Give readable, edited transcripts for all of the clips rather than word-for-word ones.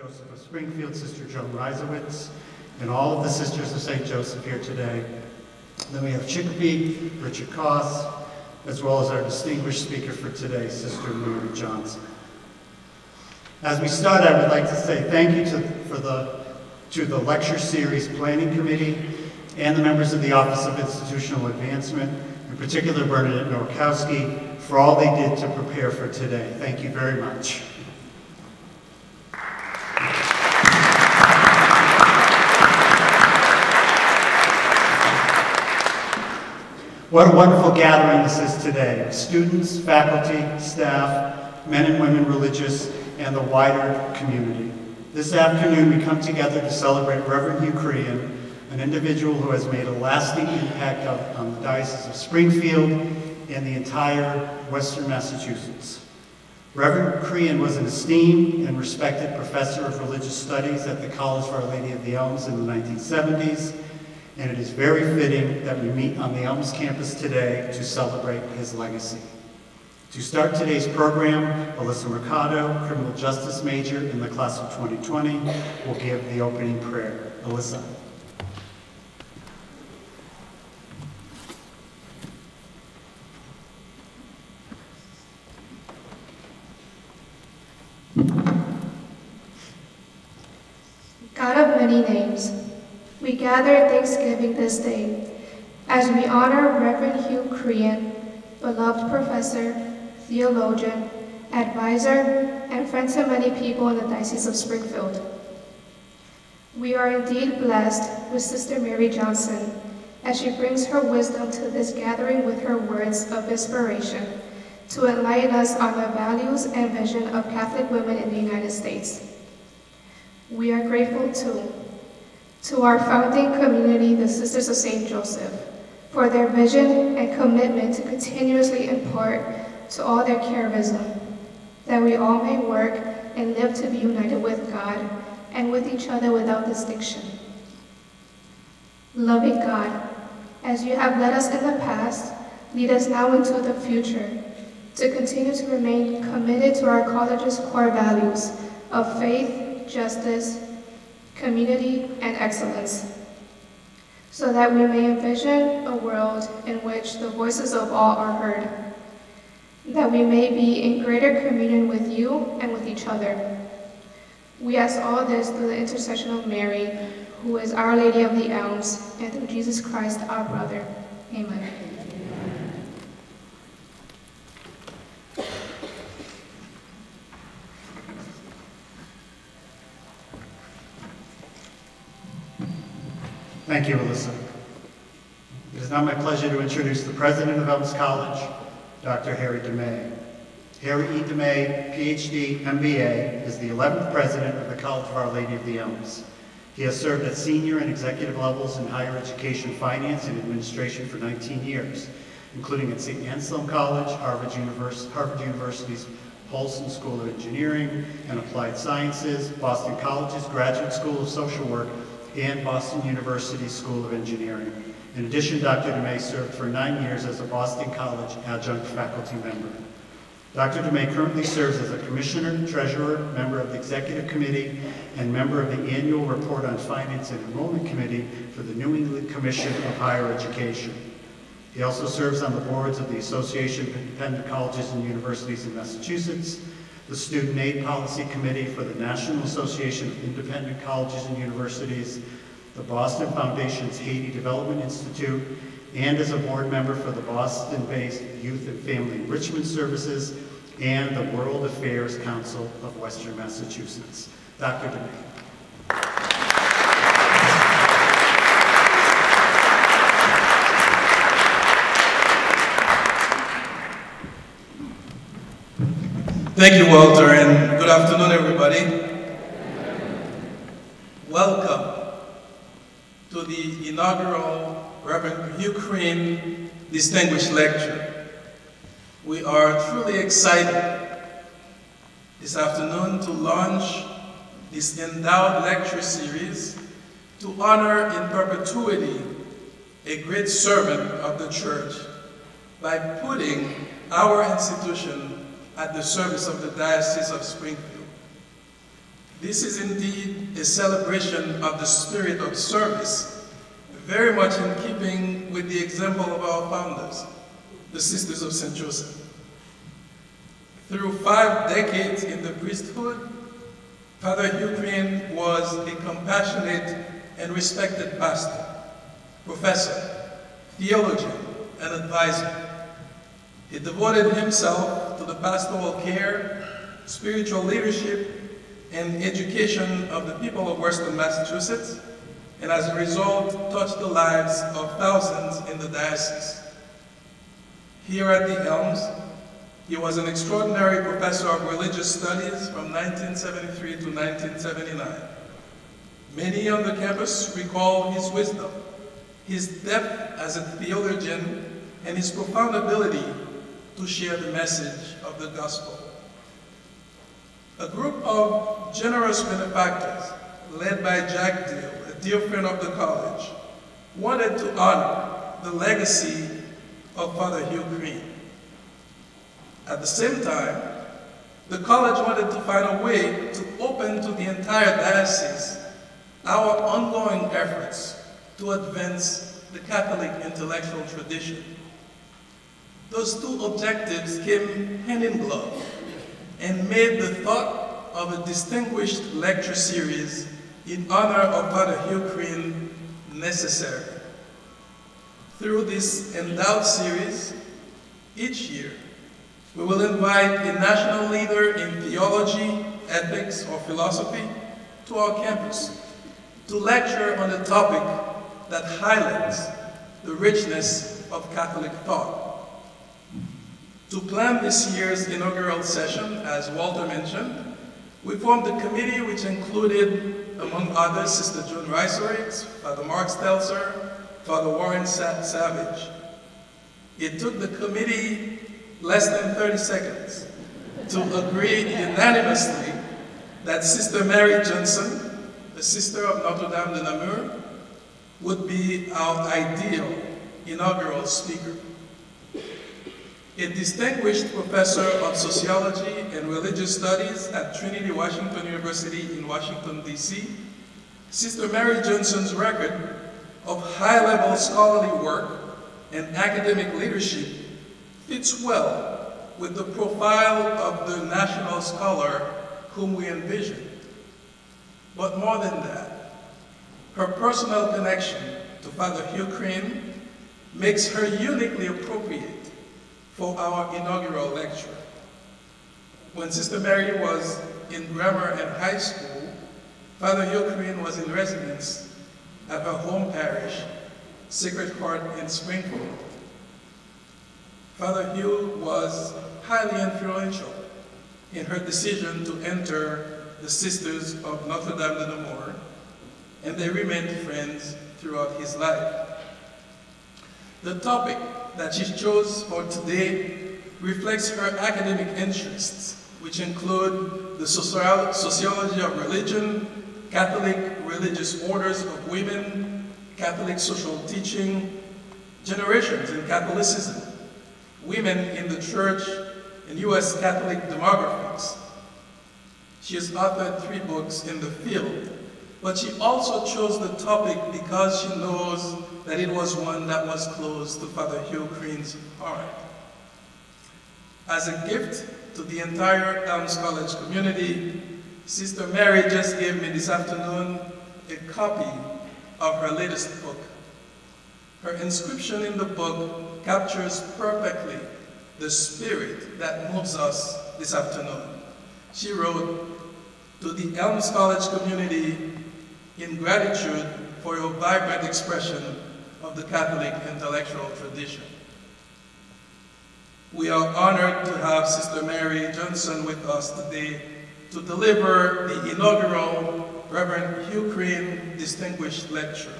Joseph of Springfield, Sister Joan Rizewitz, and all of the Sisters of St. Joseph here today. And then we have Chickapeak, Richard Coss, as well as our distinguished speaker for today, Sister Mary Johnson. As we start, I would like to say thank you to the lecture series planning committee and the members of the Office of Institutional Advancement, in particular Bernadette Norkowski, for all they did to prepare for today. Thank you very much. What a wonderful gathering this is today. Students, faculty, staff, men and women religious, and the wider community. This afternoon we come together to celebrate Reverend Hugh Crean, an individual who has made a lasting impact on the Diocese of Springfield and the entire Western Massachusetts. Reverend Crean was an esteemed and respected professor of religious studies at the College of Our Lady of the Elms in the 1970s, and it is very fitting that we meet on the Elms campus today to celebrate his legacy. To start today's program, Alyssa Mercado, criminal justice major in the class of 2020, will give the opening prayer. Alyssa. God of many names, we gather at Thanksgiving this day as we honor Reverend Hugh Crean, beloved professor, theologian, advisor, and friend to many people in the Diocese of Springfield. We are indeed blessed with Sister Mary Johnson as she brings her wisdom to this gathering with her words of inspiration to enlighten us on the values and vision of Catholic women in the United States. We are grateful to our founding community, the Sisters of St. Joseph, for their vision and commitment to continuously impart to all their charism, that we all may work and live to be united with God and with each other without distinction. Loving God, as you have led us in the past, lead us now into the future, to continue to remain committed to our college's core values of faith, justice, community, and excellence, so that we may envision a world in which the voices of all are heard, that we may be in greater communion with you and with each other. We ask all this through the intercession of Mary, who is Our Lady of the Elms, and through Jesus Christ, our brother. Amen. Thank you, Alyssa. It is now my pleasure to introduce the president of Elms College, Dr. Harry Dumais. Harry E. Dumais, PhD, MBA, is the 11th president of the College of Our Lady of the Elms. He has served at senior and executive levels in higher education, finance, and administration for 19 years, including at St. Anselm College, Harvard University's Paulson School of Engineering and Applied Sciences, Boston College's Graduate School of Social Work, and Boston University School of Engineering. In addition, Dr. Dumais served for 9 years as a Boston College adjunct faculty member. Dr. Dumais currently serves as a commissioner, treasurer, member of the executive committee, and member of the annual report on finance and enrollment committee for the New England Commission of Higher Education. He also serves on the boards of the Association of Independent Colleges and Universities in Massachusetts, the Student Aid Policy Committee for the National Association of Independent Colleges and Universities, the Boston Foundation's Haiti Development Institute, and as a board member for the Boston-based Youth and Family Enrichment Services and the World Affairs Council of Western Massachusetts. Dr. Dumais. Thank you, Walter, and good afternoon, everybody. Welcome to the inaugural Reverend Hugh Crean Distinguished Lecture. We are truly excited this afternoon to launch this endowed lecture series to honor in perpetuity a great servant of the Church by putting our institution at the service of the Diocese of Springfield. This is indeed a celebration of the spirit of service, very much in keeping with the example of our founders, the Sisters of St. Joseph. Through 5 decades in the priesthood, Father Hugh Crean was a compassionate and respected pastor, professor, theologian, and advisor. He devoted himself to the pastoral care, spiritual leadership, and education of the people of Western Massachusetts, and as a result, touched the lives of thousands in the diocese. Here at the Elms, he was an extraordinary professor of religious studies from 1973 to 1979. Many on the campus recall his wisdom, his depth as a theologian, and his profound ability to share the message of the gospel. A group of generous benefactors, led by Jack Dill, a dear friend of the college, wanted to honor the legacy of Father Hugh Crean. At the same time, the college wanted to find a way to open to the entire diocese our ongoing efforts to advance the Catholic intellectual tradition. Those two objectives came hand in glove and made the thought of a distinguished lecture series in honor of Father Hugh Crean necessary. Through this endowed series, each year, we will invite a national leader in theology, ethics, or philosophy to our campus to lecture on a topic that highlights the richness of Catholic thought. To plan this year's inaugural session, as Walter mentioned, we formed a committee which included, among others, Sister June Rizewitz, Father Mark Stelzer, Father Warren Savage. It took the committee less than 30 seconds to agree unanimously that Sister Mary Johnson, the Sister of Notre Dame de Namur, would be our ideal inaugural speaker. A distinguished professor of sociology and religious studies at Trinity Washington University in Washington, D.C., Sister Mary Johnson's record of high-level scholarly work and academic leadership fits well with the profile of the national scholar whom we envisioned. But more than that, her personal connection to Father Hugh Crean makes her uniquely appropriate for our inaugural lecture. When Sister Mary was in grammar and high school, Father Hugh Crean was in residence at her home parish, Sacred Heart in Springfield. Father Hugh was highly influential in her decision to enter the Sisters of Notre Dame de Namur, and they remained friends throughout his life. The topic that she chose for today reflects her academic interests, which include the sociology of religion, Catholic religious orders of women, Catholic social teaching, generations in Catholicism, women in the church, and U.S. Catholic demographics. She has authored 3 books in the field, but she also chose the topic because she knows that it was one that was close to Father Hugh Crean's heart. As a gift to the entire Elms College community, Sister Mary just gave me this afternoon a copy of her latest book. Her inscription in the book captures perfectly the spirit that moves us this afternoon. She wrote, "To the Elms College community, in gratitude for your vibrant expression of the Catholic intellectual tradition." We are honored to have Sister Mary Johnson with us today to deliver the inaugural Reverend Hugh Crean Distinguished Lecture.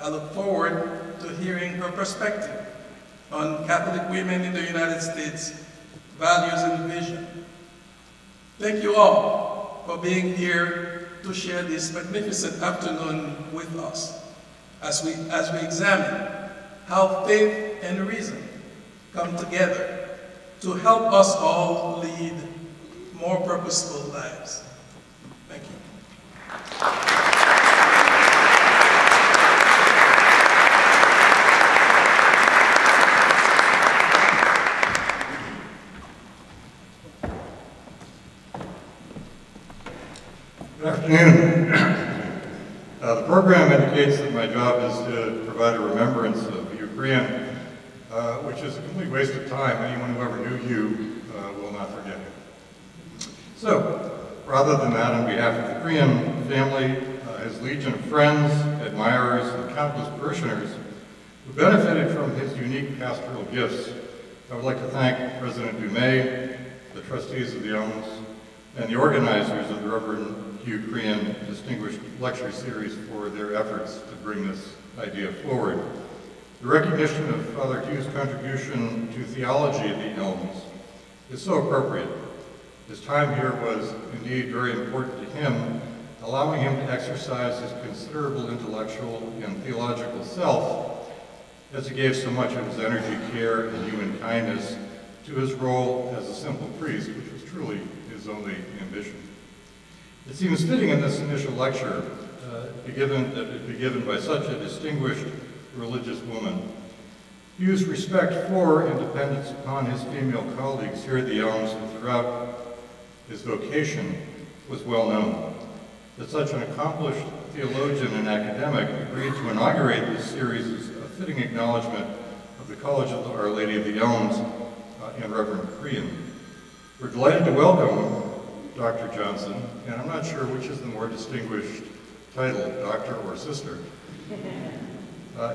I look forward to hearing her perspective on Catholic women in the United States, values and vision. Thank you all for being here to share this magnificent afternoon with us, as we examine how faith and reason come together to help us all lead more purposeful lives. Good afternoon. The program indicates that my job is to provide a remembrance of Hugh Crean, which is a complete waste of time. Anyone who ever knew Hugh will not forget him. So, rather than that, on behalf of the Crean family, his legion of friends, admirers, and countless parishioners who benefited from his unique pastoral gifts, I would like to thank President Dumais, the trustees of the Elms, and the organizers of the Reverend Hugh Crean Distinguished Lecture Series for their efforts to bring this idea forward. The recognition of Father Hugh's contribution to theology at the Elms is so appropriate. His time here was indeed very important to him, allowing him to exercise his considerable intellectual and theological self as he gave so much of his energy, care, and human kindness to his role as a simple priest, which was truly his only ambition. It seems fitting in this initial lecture that it be given by such a distinguished religious woman. Hugh's respect for and dependence upon his female colleagues here at the Elms and throughout his vocation was well known. That such an accomplished theologian and academic agreed to inaugurate this series is a fitting acknowledgement of the College of Our Lady of the Elms and Reverend Crean. We're delighted to welcome Dr. Johnson, and I'm not sure which is the more distinguished title, doctor or sister.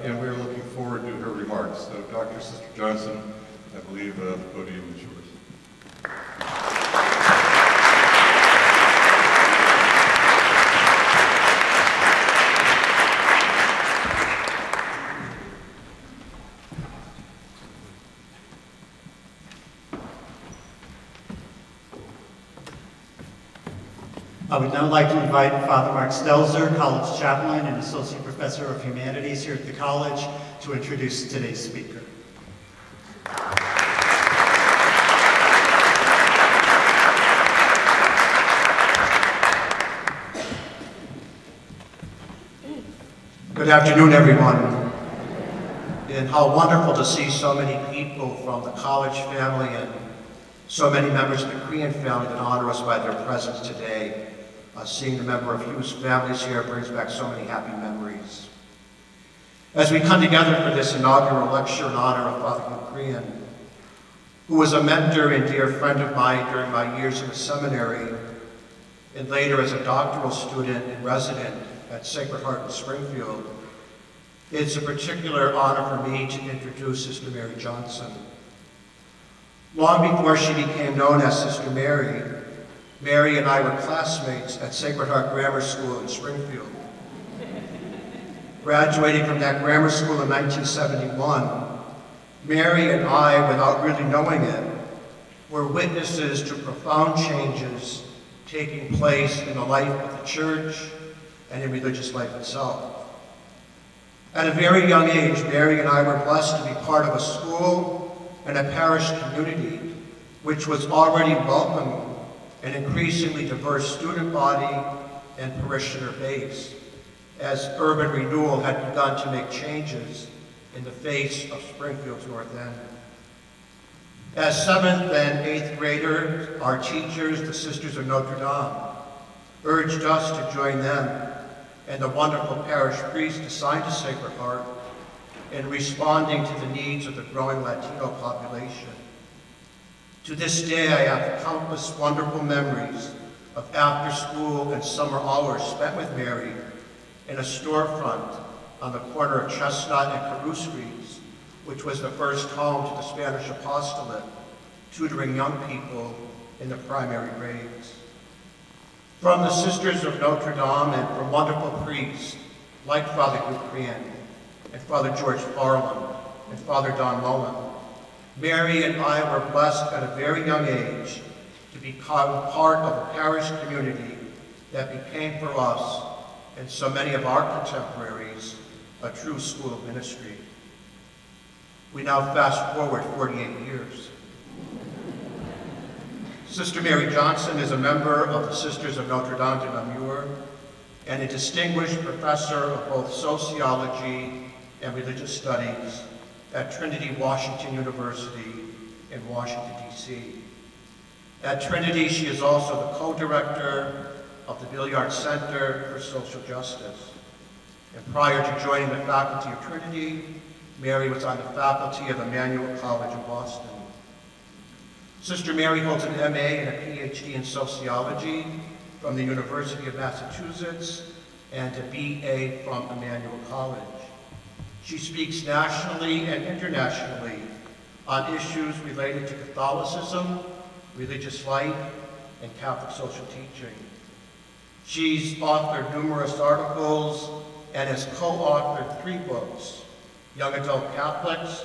And we are looking forward to her remarks. So, Dr. Sister Johnson, I believe the podium is yours. I would now like to invite Father Mark Stelzer, College Chaplain and Associate Professor of Humanities here at the College, to introduce today's speaker. Good afternoon, everyone. And how wonderful to see so many people from the College family and so many members of the Crean family that honor us by their presence today. Seeing the member of Hugh's families here brings back so many happy memories. As we come together for this inaugural lecture in honor of Father Hugh Crean, who was a mentor and dear friend of mine during my years in the seminary and later as a doctoral student and resident at Sacred Heart in Springfield, it's a particular honor for me to introduce Sister Mary Johnson. Long before she became known as Sister Mary, Mary and I were classmates at Sacred Heart Grammar School in Springfield. Graduating from that grammar school in 1971, Mary and I, without really knowing it, were witnesses to profound changes taking place in the life of the church and in religious life itself. At a very young age, Mary and I were blessed to be part of a school and a parish community which was already welcoming an increasingly diverse student body and parishioner base, as urban renewal had begun to make changes in the face of Springfield's North End. As seventh and eighth graders, our teachers, the Sisters of Notre Dame, urged us to join them and the wonderful parish priest assigned to Sacred Heart in responding to the needs of the growing Latino population. To this day, I have countless wonderful memories of after-school and summer hours spent with Mary in a storefront on the corner of Chestnut and Carew Streets, which was the first home to the Spanish apostolate, tutoring young people in the primary grades. From the Sisters of Notre Dame and from wonderful priests like Father Hugh Crean and Father George Farland and Father Don Mullen, Mary and I were blessed at a very young age to become part of a parish community that became for us and so many of our contemporaries a true school of ministry. We now fast forward 48 years. Sister Mary Johnson is a member of the Sisters of Notre Dame de Namur and a distinguished professor of both sociology and religious studies at Trinity Washington University in Washington, D.C. At Trinity, she is also the co-director of the Billiard Center for Social Justice. And prior to joining the faculty of Trinity, Mary was on the faculty of Emmanuel College in Boston. Sister Mary holds an MA and a PhD in sociology from the University of Massachusetts and a BA from Emmanuel College. She speaks nationally and internationally on issues related to Catholicism, religious life, and Catholic social teaching. She's authored numerous articles and has co-authored 3 books, Young Adult Catholics,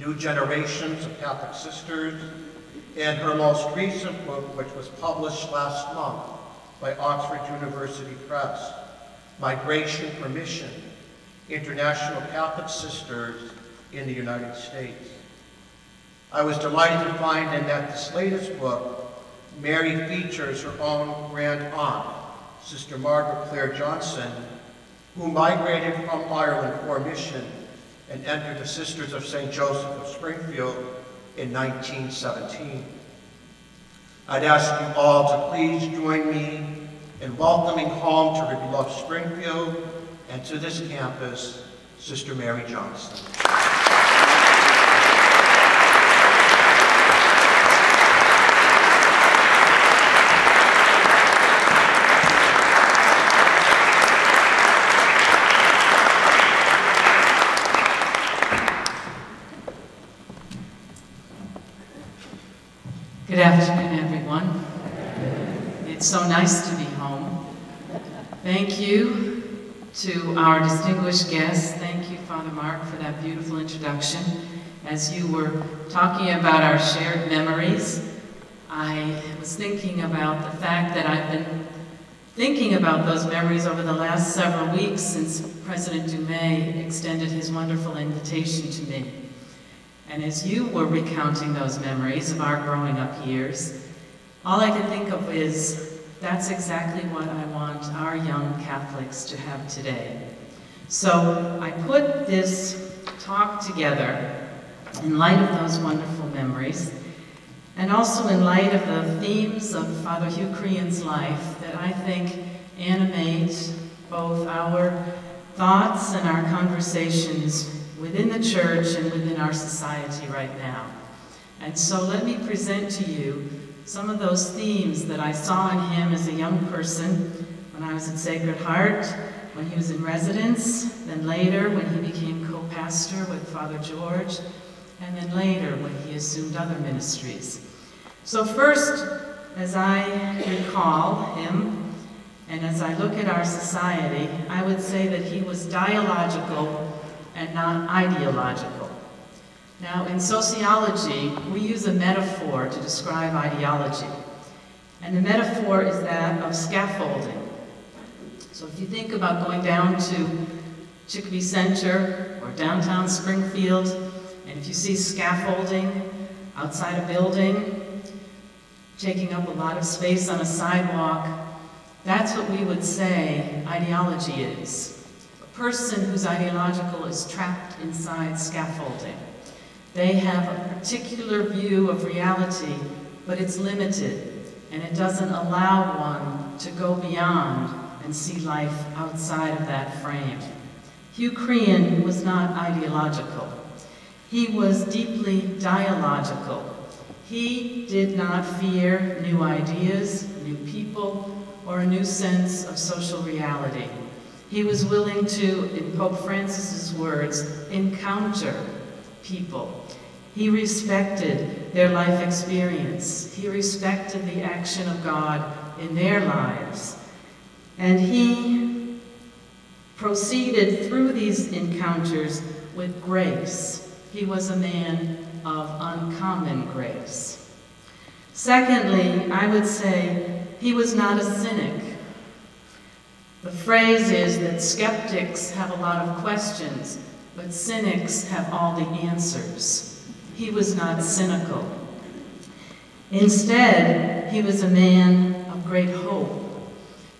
New Generations of Catholic Sisters, and her most recent book, which was published last month by Oxford University Press, Migration Permission, International Catholic Sisters in the United States. I was delighted to find in that this latest book, Mary features her own grand aunt, Sister Margaret Claire Johnson, who migrated from Ireland for a mission and entered the Sisters of St. Joseph of Springfield in 1917. I'd ask you all to please join me in welcoming home to her beloved Springfield and to this campus, Sister Mary Johnson. Good afternoon, everyone. It's so nice to be home. Thank you to our distinguished guests. Thank you, Father Mark, for that beautiful introduction. As you were talking about our shared memories, I was thinking about the fact that I've been thinking about those memories over the last several weeks since President Dumais extended his wonderful invitation to me. And as you were recounting those memories of our growing up years, all I can think of is, that's exactly what I want our young Catholics to have today. So I put this talk together in light of those wonderful memories, and also in light of the themes of Father Hugh Crean's life that I think animate both our thoughts and our conversations within the church and within our society right now. And so let me present to you some of those themes that I saw in him as a young person when I was at Sacred Heart, when he was in residence, then later when he became co-pastor with Father George, and then later when he assumed other ministries. So first, as I recall him, and as I look at our society, I would say that he was dialogical and not ideological. Now, in sociology, we use a metaphor to describe ideology. And the metaphor is that of scaffolding. So if you think about going down to Chickapeak Center or downtown Springfield, and if you see scaffolding outside a building, taking up a lot of space on a sidewalk, that's what we would say ideology is. Person whose ideological is trapped inside scaffolding. They have a particular view of reality, but it's limited, and it doesn't allow one to go beyond and see life outside of that frame. Hugh Crean was not ideological. He was deeply dialogical. He did not fear new ideas, new people, or a new sense of social reality. He was willing to, in Pope Francis's words, encounter people. He respected their life experience. He respected the action of God in their lives. And he proceeded through these encounters with grace. He was a man of uncommon grace. Secondly, I would say he was not a cynic. The phrase is that skeptics have a lot of questions, but cynics have all the answers. He was not cynical. Instead, he was a man of great hope,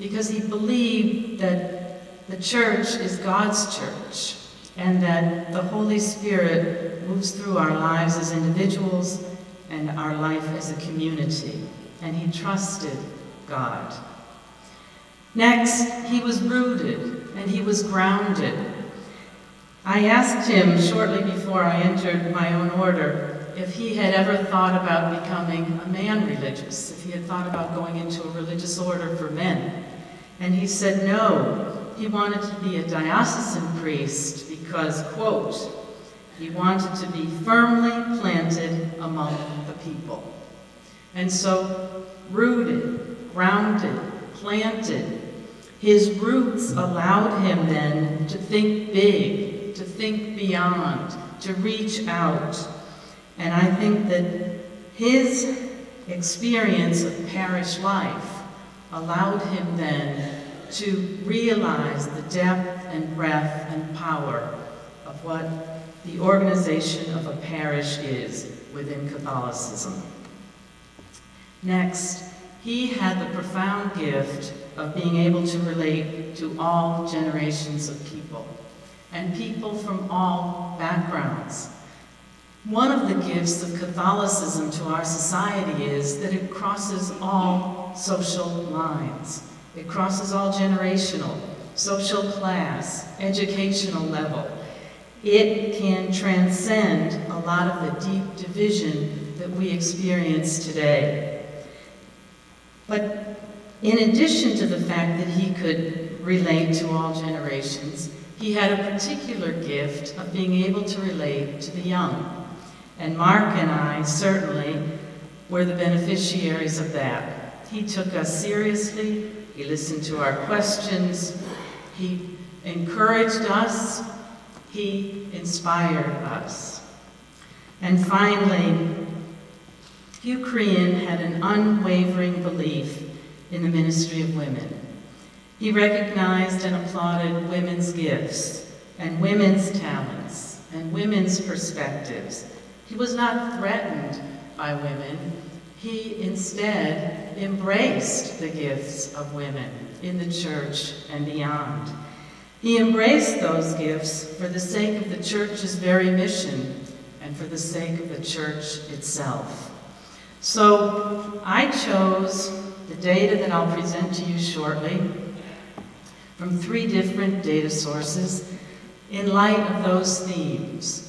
because he believed that the church is God's church, and that the Holy Spirit moves through our lives as individuals and our life as a community, and he trusted God. Next, he was rooted and he was grounded. I asked him shortly before I entered my own order if he had ever thought about becoming a man religious, if he had thought about going into a religious order for men. And he said no, he wanted to be a diocesan priest because, quote, he wanted to be firmly planted among the people. And so, rooted, grounded, planted, his roots allowed him then to think big, to think beyond, to reach out. And I think that his experience of parish life allowed him then to realize the depth and breadth and power of what the organization of a parish is within Catholicism. Next, he had the profound gift of being able to relate to all generations of people, and people from all backgrounds. One of the gifts of Catholicism to our society is that it crosses all social lines. It crosses all generational, social class, educational level. It can transcend a lot of the deep division that we experience today. But in addition to the fact that he could relate to all generations, he had a particular gift of being able to relate to the young. And Mark and I certainly were the beneficiaries of that. He took us seriously, he listened to our questions, he encouraged us, he inspired us. And finally, Hugh Crean had an unwavering belief in the ministry of women. He recognized and applauded women's gifts and women's talents and women's perspectives. He was not threatened by women. He instead embraced the gifts of women in the church and beyond. He embraced those gifts for the sake of the church's very mission and for the sake of the church itself. So I chose the data that I'll present to you shortly from three different data sources in light of those themes.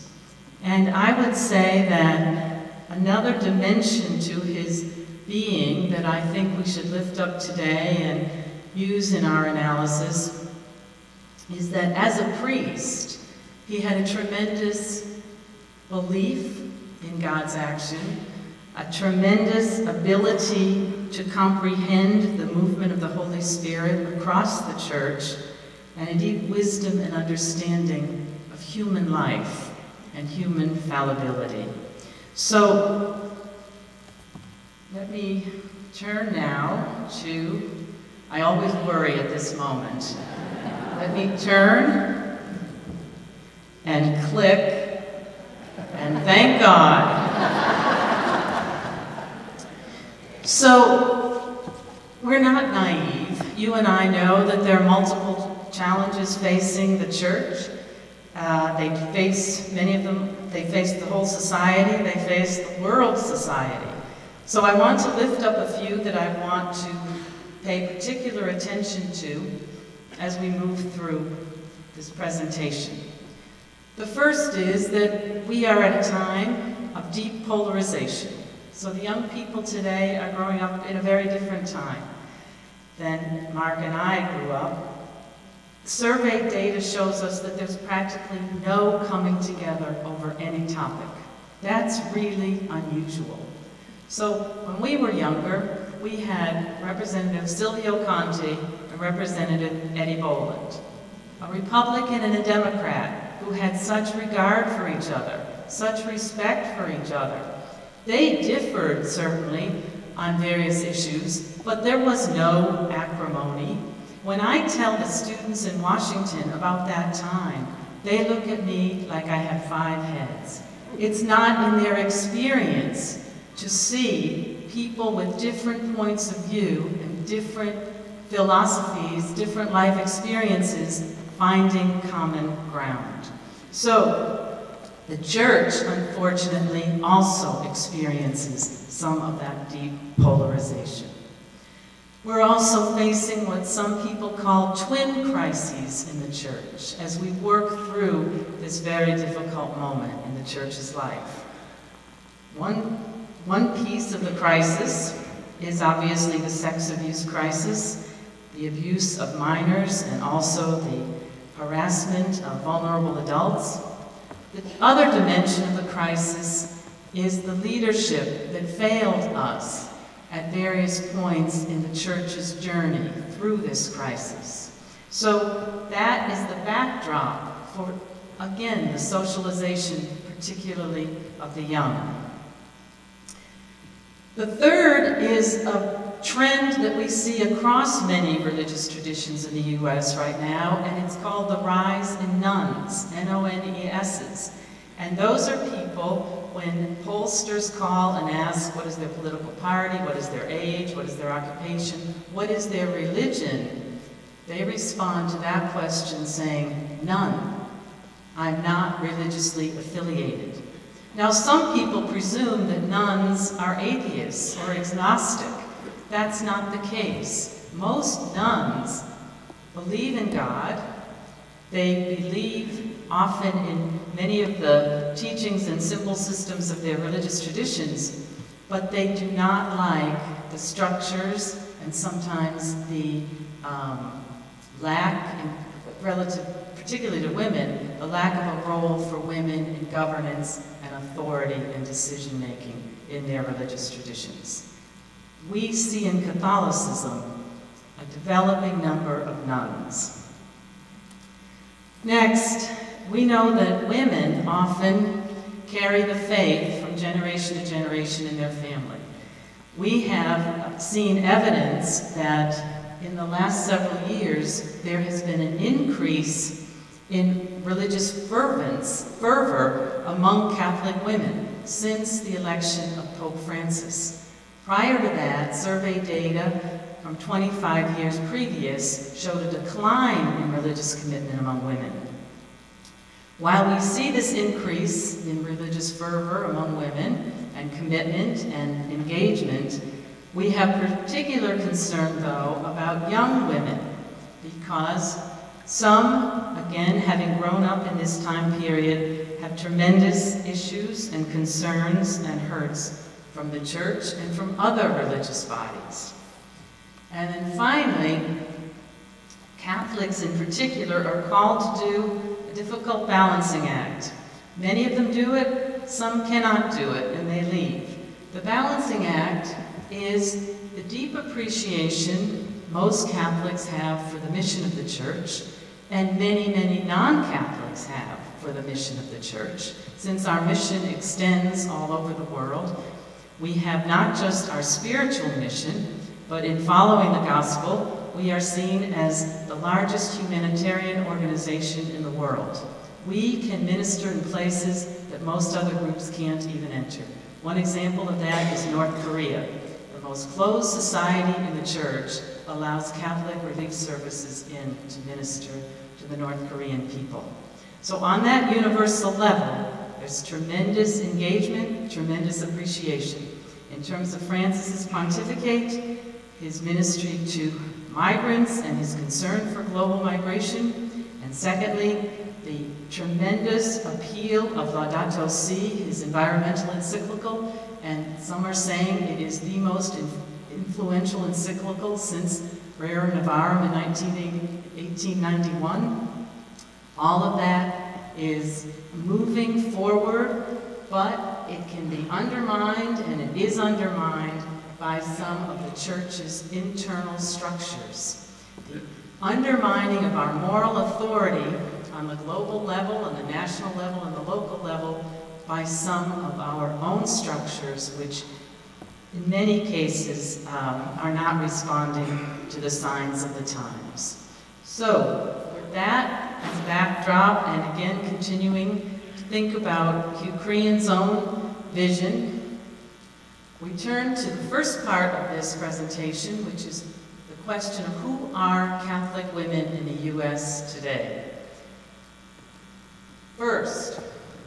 And I would say that another dimension to his being that I think we should lift up today and use in our analysis is that as a priest, he had a tremendous belief in God's action, a tremendous ability to comprehend the movement of the Holy Spirit across the church, and a deep wisdom and understanding of human life and human fallibility. So let me turn now to, I always worry at this moment. Let me turn and click and thank God. So we're not naive. You and I know that there are multiple challenges facing the church. They face the whole society, they face the world society. So I want to lift up a few that I want to pay particular attention to as we move through this presentation. The first is that we are at a time of deep polarization. So the young people today are growing up in a very different time than Mark and I grew up. Survey data shows us that there's practically no coming together over any topic. That's really unusual. So when we were younger, we had Representative Silvio Conte and Representative Eddie Boland, a Republican and a Democrat who had such regard for each other, such respect for each other. They differed, certainly, on various issues, but there was no acrimony. When I tell the students in Washington about that time, they look at me like I have five heads. It's not in their experience to see people with different points of view and different philosophies, different life experiences, finding common ground. So the church, unfortunately, also experiences some of that deep polarization. We're also facing what some people call twin crises in the church as we work through this very difficult moment in the church's life. One piece of the crisis is obviously the sex abuse crisis, the abuse of minors, and also the harassment of vulnerable adults. The other dimension of the crisis is the leadership that failed us at various points in the church's journey through this crisis. So that is the backdrop for, again, the socialization, particularly of the young. The third is a trend that we see across many religious traditions in the U.S. right now, and it's called the rise in nones, N-O-N-E-S's. And those are people, when pollsters call and ask what is their political party, what is their age, what is their occupation, what is their religion, they respond to that question saying, none. I'm not religiously affiliated. Now, some people presume that nuns are atheists or agnostic. That's not the case. Most nuns believe in God. They believe often in many of the teachings and simple systems of their religious traditions, but they do not like the structures and sometimes the lack, relative, particularly to women, the lack of a role for women in governance and authority and decision-making in their religious traditions. We see in Catholicism a developing number of nuns. Next, we know that women often carry the faith from generation to generation in their family. We have seen evidence that in the last several years there has been an increase in religious fervor among Catholic women since the election of Pope Francis. Prior to that, survey data from 25 years previous showed a decline in religious commitment among women. While we see this increase in religious fervor among women and commitment and engagement, we have particular concern, though, about young women, because some, again, having grown up in this time period, have tremendous issues and concerns and hurts from the church and from other religious bodies. And then finally, Catholics in particular are called to do a difficult balancing act. Many of them do it, some cannot do it, and they leave. The balancing act is the deep appreciation most Catholics have for the mission of the church, and many, many non-Catholics have for the mission of the church. Since our mission extends all over the world, we have not just our spiritual mission, but in following the gospel, we are seen as the largest humanitarian organization in the world. We can minister in places that most other groups can't even enter. One example of that is North Korea. The most closed society in the church allows Catholic relief services in to minister to the North Korean people. So on that universal level, there's tremendous engagement, tremendous appreciation. In terms of Francis's pontificate, his ministry to migrants and his concern for global migration, and secondly, the tremendous appeal of Laudato Si, his environmental encyclical, and some are saying it is the most influential encyclical since Rerum Novarum in 1891. All of that is moving forward, but it can be undermined, and it is undermined by some of the church's internal structures. The undermining of our moral authority on the global level, on the national level, and the local level by some of our own structures, which in many cases are not responding to the signs of the times. So with that as backdrop, and again continuing to think about Hugh Crean's own vision, we turn to the first part of this presentation, which is the question of who are Catholic women in the U.S. today? First,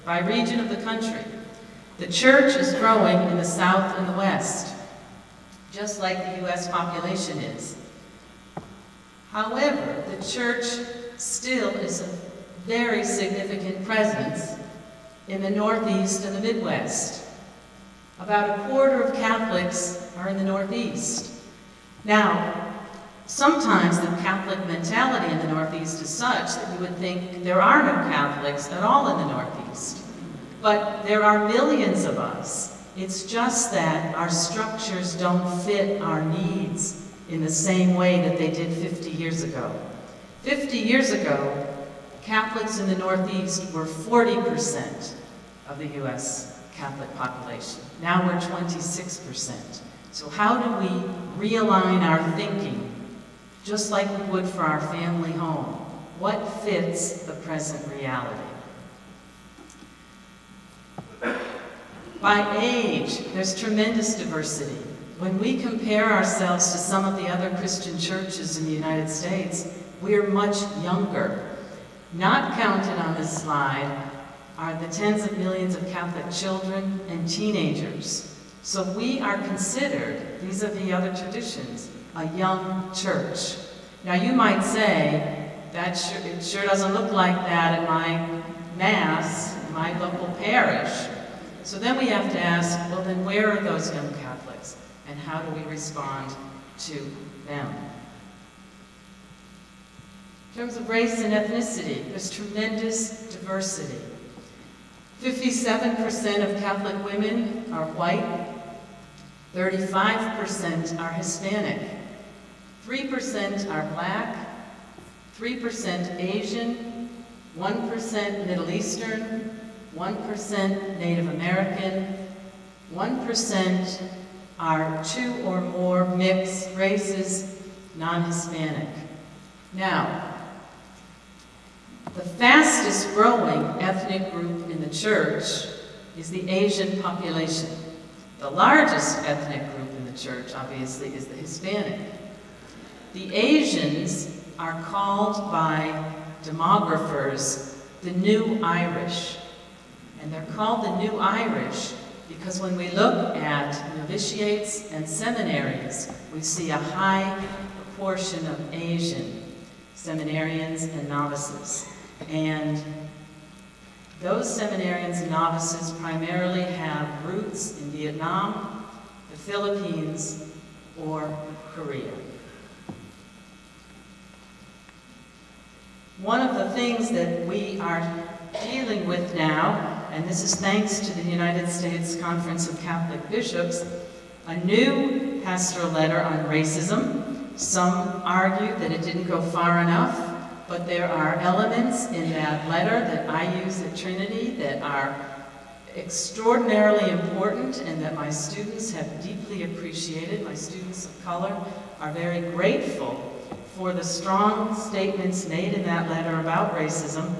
by region of the country. The church is growing in the South and the West. just like the U.S. population is. However, the church still is a very significant presence in the Northeast and the Midwest. About a quarter of Catholics are in the Northeast. Now, sometimes the Catholic mentality in the Northeast is such that you would think there are no Catholics at all in the Northeast. But there are millions of us. It's just that our structures don't fit our needs in the same way that they did 50 years ago. 50 years ago, Catholics in the Northeast were 40% of the U.S. Catholic population. Now we're 26%. So how do we realign our thinking, just like we would for our family home? What fits the present reality? By age, there's tremendous diversity. When we compare ourselves to some of the other Christian churches in the United States, we're much younger. Not counted on this slide are the tens of millions of Catholic children and teenagers. So we are considered, these are the other traditions, a young church. Now you might say, that it sure doesn't look like that at my mass, my local parish. So then we have to ask, well then where are those young Catholics? And how do we respond to them? In terms of race and ethnicity, there's tremendous diversity. 57% of Catholic women are white, 35% are Hispanic, 3% are black, 3% Asian, 1% Middle Eastern, 1% Native American, 1% are two or more mixed races, non-Hispanic. Now, the fastest growing ethnic group in the church is the Asian population. The largest ethnic group in the church, obviously, is the Hispanic. The Asians are called by demographers the New Irish. And they're called the New Irish because when we look at novitiates and seminaries, we see a high proportion of Asian seminarians and novices. And those seminarians and novices primarily have roots in Vietnam, the Philippines, or Korea. One of the things that we are dealing with now, and this is thanks to the United States Conference of Catholic Bishops, a new pastoral letter on racism. Some argue that it didn't go far enough, but there are elements in that letter that I use at Trinity that are extraordinarily important and that my students have deeply appreciated. My students of color are very grateful for the strong statements made in that letter about racism.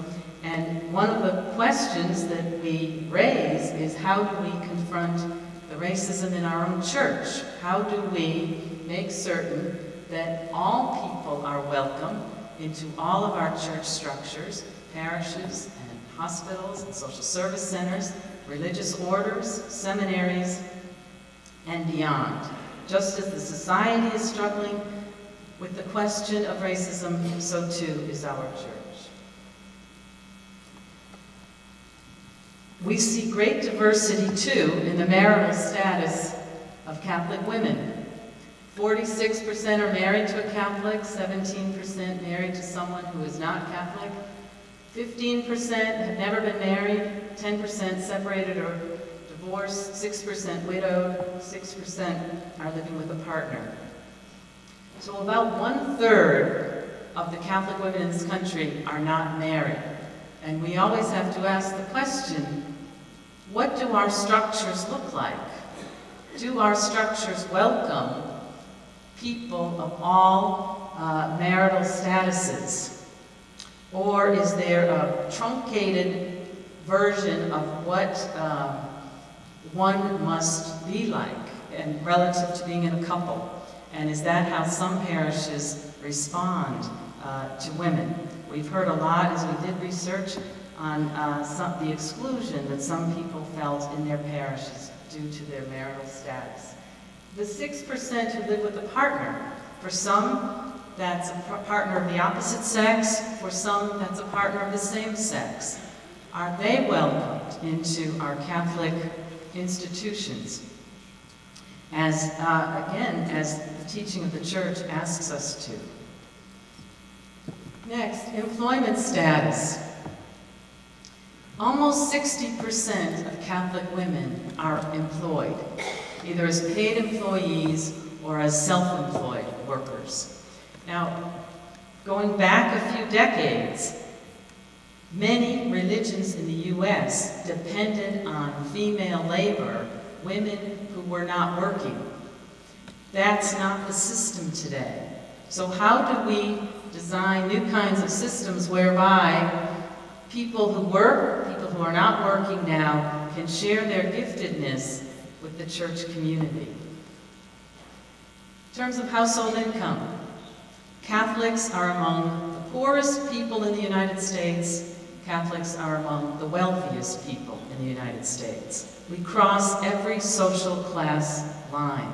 And one of the questions that we raise is how do we confront the racism in our own church? How do we make certain that all people are welcome into all of our church structures, parishes and hospitals and social service centers, religious orders, seminaries, and beyond? Just as the society is struggling with the question of racism, so too is our church. We see great diversity, too, in the marital status of Catholic women. 46% are married to a Catholic, 17% married to someone who is not Catholic, 15% have never been married, 10% separated or divorced, 6% widowed, 6% are living with a partner. So about 1/3 of the Catholic women in this country are not married. And we always have to ask the question, what do our structures look like? Do our structures welcome people of all marital statuses? Or is there a truncated version of what one must be like and relative to being in a couple? And is that how some parishes respond to women? We've heard a lot, as we did research, on the exclusion that some people felt in their parishes due to their marital status. The 6% who live with a partner, for some that's a partner of the opposite sex, for some that's a partner of the same sex, are they welcomed into our Catholic institutions? As, again, as the teaching of the Church asks us to. Next, employment status. Almost 60% of Catholic women are employed, either as paid employees or as self-employed workers. Now, going back a few decades, many religions in the U.S. depended on female labor, women who were not working. That's not the system today. So how do we design new kinds of systems whereby people who work, people who are not working now, can share their giftedness with the church community? In terms of household income, Catholics are among the poorest people in the United States. Catholics are among the wealthiest people in the United States. We cross every social class line.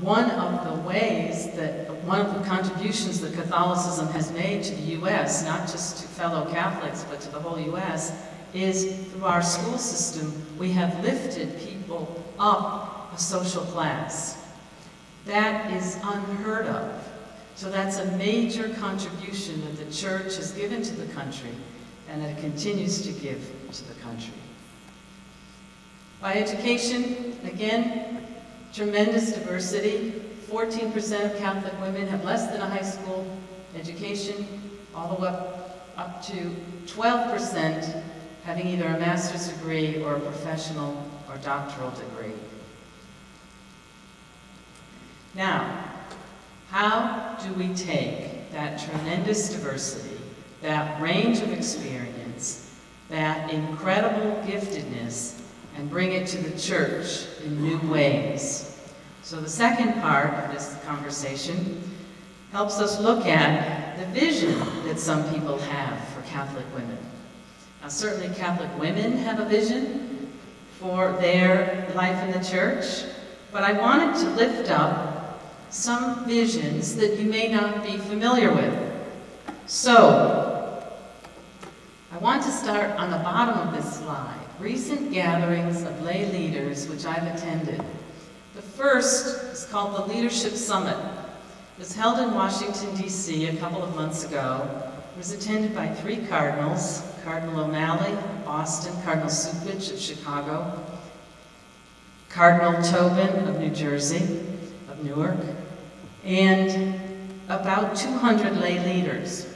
One of the contributions that Catholicism has made to the U.S., not just to fellow Catholics, but to the whole U.S., is through our school system, we have lifted people up a social class. That is unheard of. So that's a major contribution that the Church has given to the country and that it continues to give to the country. By education, again, tremendous diversity. 14% of Catholic women have less than a high school education, all the way up to 12% having either a master's degree or a professional or doctoral degree. Now, how do we take that tremendous diversity, that range of experience, that incredible giftedness, and bring it to the church in new ways? So the second part of this conversation helps us look at the vision that some people have for Catholic women. Now certainly Catholic women have a vision for their life in the church, but I wanted to lift up some visions that you may not be familiar with. So I want to start on the bottom of this slide, recent gatherings of lay leaders which I've attended. The first is called the Leadership Summit. It was held in Washington, D.C. a couple of months ago. It was attended by 3 cardinals, Cardinal O'Malley of Boston, Cardinal Supich of Chicago, Cardinal Tobin of New Jersey, of Newark, and about 200 lay leaders.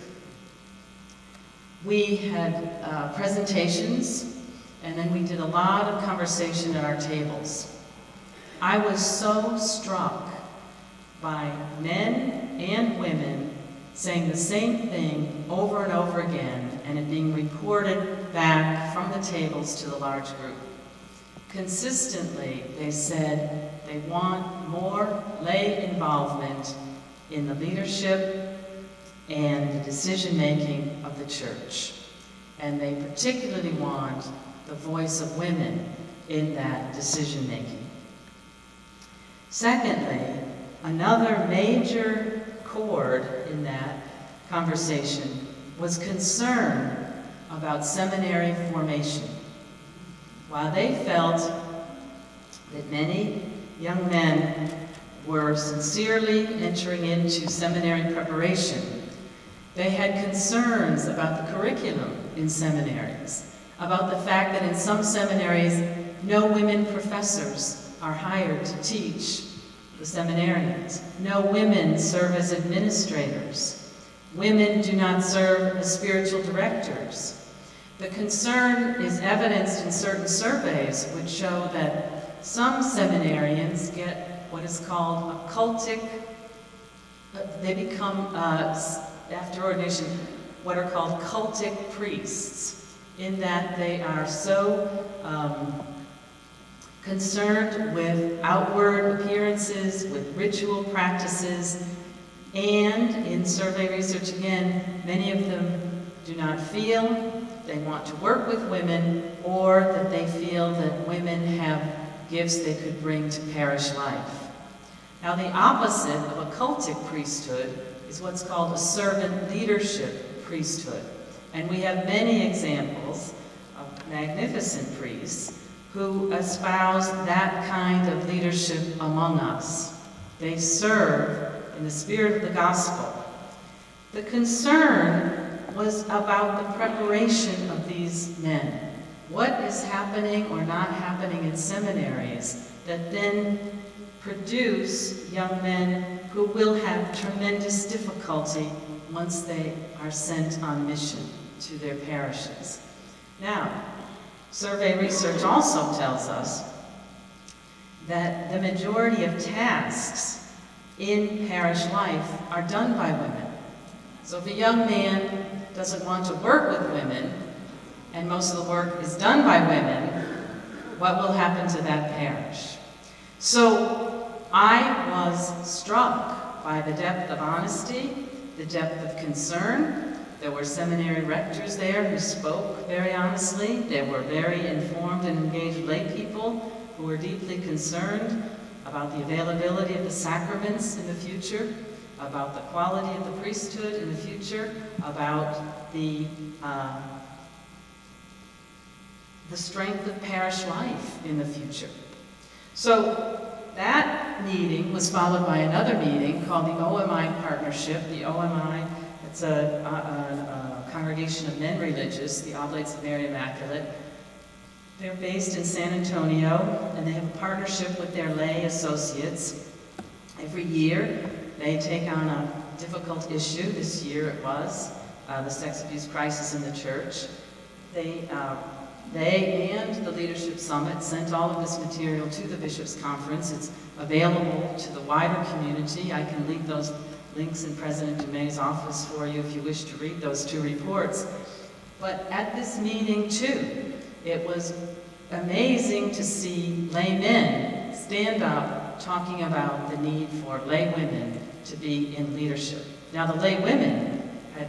We had presentations, and then we did a lot of conversation at our tables. I was so struck by men and women saying the same thing over and over again, and it being reported back from the tables to the large group. Consistently, they said they want more lay involvement in the leadership and the decision-making of the church. And they particularly want the voice of women in that decision-making. Secondly, another major chord in that conversation was concern about seminary formation. While they felt that many young men were sincerely entering into seminary preparation, they had concerns about the curriculum in seminaries, about the fact that in some seminaries, no women professors are hired to teach the seminarians. No women serve as administrators. Women do not serve as spiritual directors. The concern is evidenced in certain surveys which show that some seminarians get what is called a cultic, they become, after ordination, what are called cultic priests, in that they are so concerned with outward appearances, with ritual practices, and in survey research again, many of them do not feel they want to work with women, or that they feel that women have gifts they could bring to parish life. Now, the opposite of a cultic priesthood is what's called a servant leadership priesthood. And we have many examples of magnificent priests who espouse that kind of leadership among us. They serve in the spirit of the gospel. The concern was about the preparation of these men. What is happening or not happening in seminaries that then produce young men who will have tremendous difficulty once they are sent on mission to their parishes. Now, survey research also tells us that the majority of tasks in parish life are done by women. So if a young man doesn't want to work with women, and most of the work is done by women, what will happen to that parish? So I was struck by the depth of honesty, the depth of concern. There were seminary rectors there who spoke very honestly. There were very informed and engaged lay people who were deeply concerned about the availability of the sacraments in the future, about the quality of the priesthood in the future, about the strength of parish life in the future. So that meeting was followed by another meeting called the OMI Partnership. The OMI, it's a congregation of men religious, the Oblates of Mary Immaculate. They're based in San Antonio, and they have a partnership with their lay associates. Every year, they take on a difficult issue. This year it was the sex abuse crisis in the church. They and the Leadership Summit sent all of this material to the Bishops' Conference. It's available to the wider community. I can link those links in President Dumais' office for you if you wish to read those two reports. But at this meeting, too, it was amazing to see laymen stand up talking about the need for lay women to be in leadership. Now, the lay women had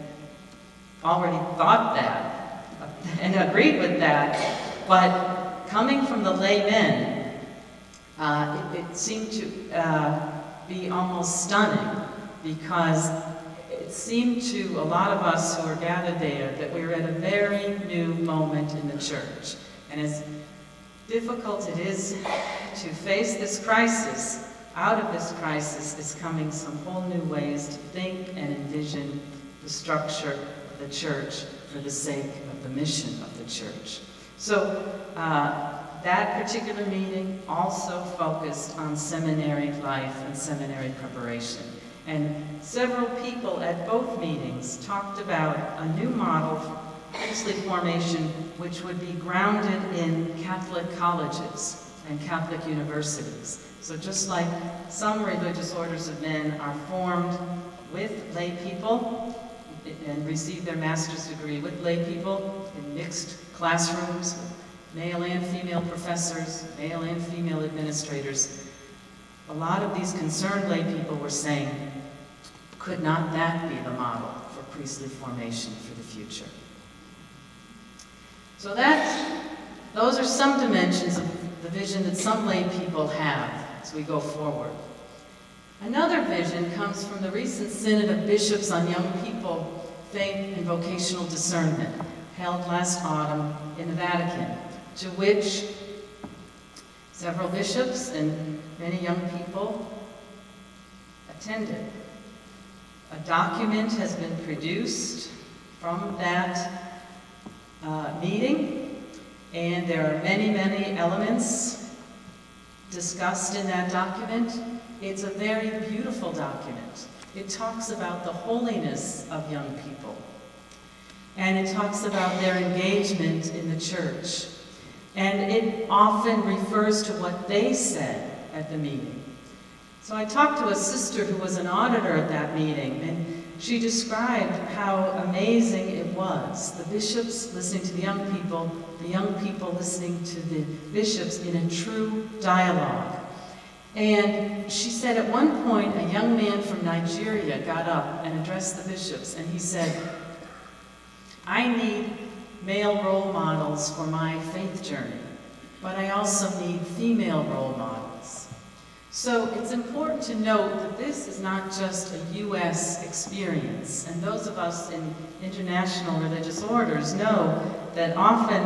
already thought that and agreed with that, but coming from the laymen, it seemed to be almost stunning, because it seemed to a lot of us who were gathered there that we were at a very new moment in the church. And as difficult it is to face this crisis, out of this crisis is coming some whole new ways to think and envision the structure of the church for the sake of the mission of the church. So that particular meeting also focused on seminary life and seminary preparation. And several people at both meetings talked about a new model for priestly formation which would be grounded in Catholic colleges and Catholic universities. So just like some religious orders of men are formed with lay people, and receive their master's degree with lay people in mixed classrooms, male and female professors, male and female administrators. A lot of these concerned lay people were saying, could not that be the model for priestly formation for the future? So those are some dimensions of the vision that some lay people have as we go forward. Another vision comes from the recent Synod of Bishops on Young People, Faith, and Vocational Discernment, held last autumn in the Vatican, to which several bishops and many young people attended. A document has been produced from that meeting, and there are many, many elements discussed in that document. It's a very beautiful document. It talks about the holiness of young people. And it talks about their engagement in the church. And it often refers to what they said at the meeting. So I talked to a sister who was an auditor at that meeting, and she described how amazing it was. The bishops listening to the young people listening to the bishops in a true dialogue. And she said at one point, a young man from Nigeria got up and addressed the bishops, and he said, "I need male role models for my faith journey. but I also need female role models. So it's important to note that this is not just a U.S. experience, and those of us in international religious orders know that often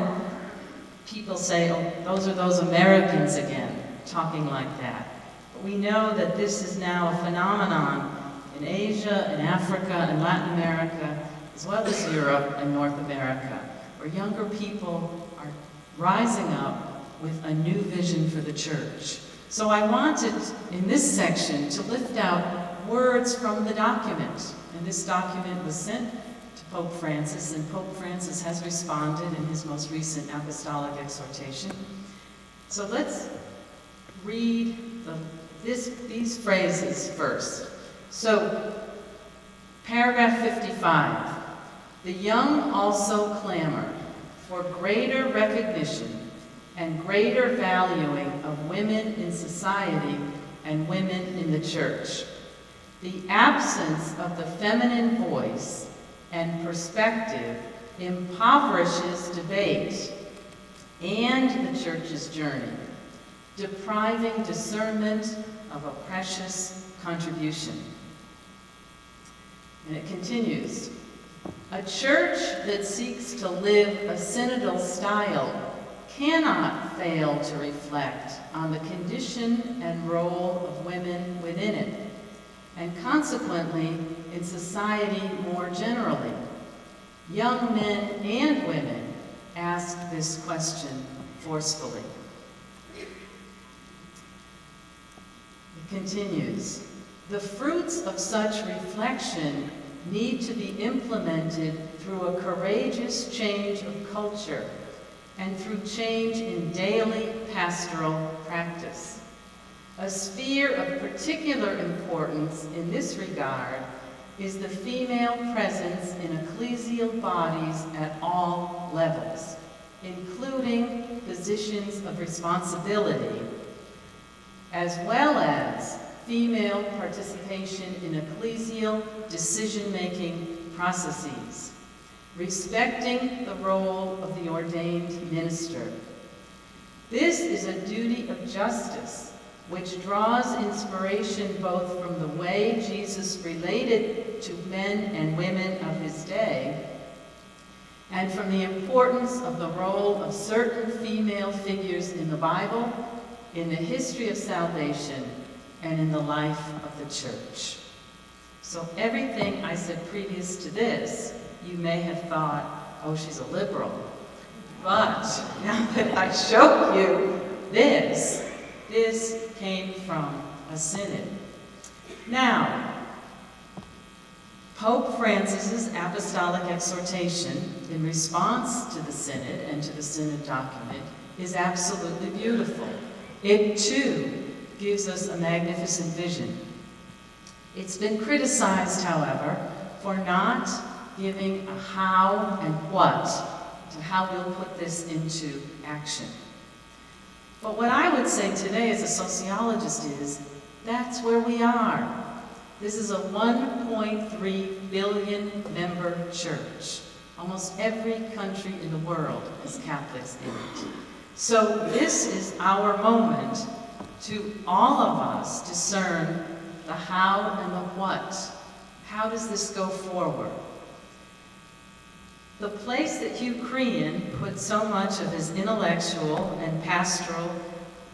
people say, oh, those are those Americans again, talking like that. But we know that this is now a phenomenon in Asia, in Africa, and Latin America, as well as Europe and North America, where younger people are rising up with a new vision for the church. So I wanted, in this section, to lift out words from the document. And this document was sent to Pope Francis, and Pope Francis has responded in his most recent apostolic exhortation. So let's read these phrases first. So, paragraph 55. The young also clamor for greater recognition and greater valuing of women in society and women in the church. The absence of the feminine voice and perspective impoverishes debate and the church's journey, depriving discernment of a precious contribution. And it continues, a church that seeks to live a synodal style cannot fail to reflect on the condition and role of women within it, and consequently in society more generally. Young men and women ask this question forcefully. It continues, the fruits of such reflection need to be implemented through a courageous change of culture and through change in daily pastoral practice. A sphere of particular importance in this regard is the female presence in ecclesial bodies at all levels, including positions of responsibility, as well as female participation in ecclesial decision-making processes, respecting the role of the ordained minister. This is a duty of justice, which draws inspiration both from the way Jesus related to men and women of his day, and from the importance of the role of certain female figures in the Bible, in the history of salvation, and in the life of the church. So everything I said previous to this, you may have thought, oh, she's a liberal. But now that I showed you this came from a synod. Now, Pope Francis's apostolic exhortation in response to the synod and to the synod document is absolutely beautiful. It too gives us a magnificent vision. It's been criticized, however, for not giving a how and what to how we'll put this into action. But what I would say today as a sociologist is, that's where we are. This is a 1.3 billion member church. Almost every country in the world has Catholics in it. So this is our moment to all of us discern the how and the what. How does this go forward? The place that Hugh Crean put so much of his intellectual and pastoral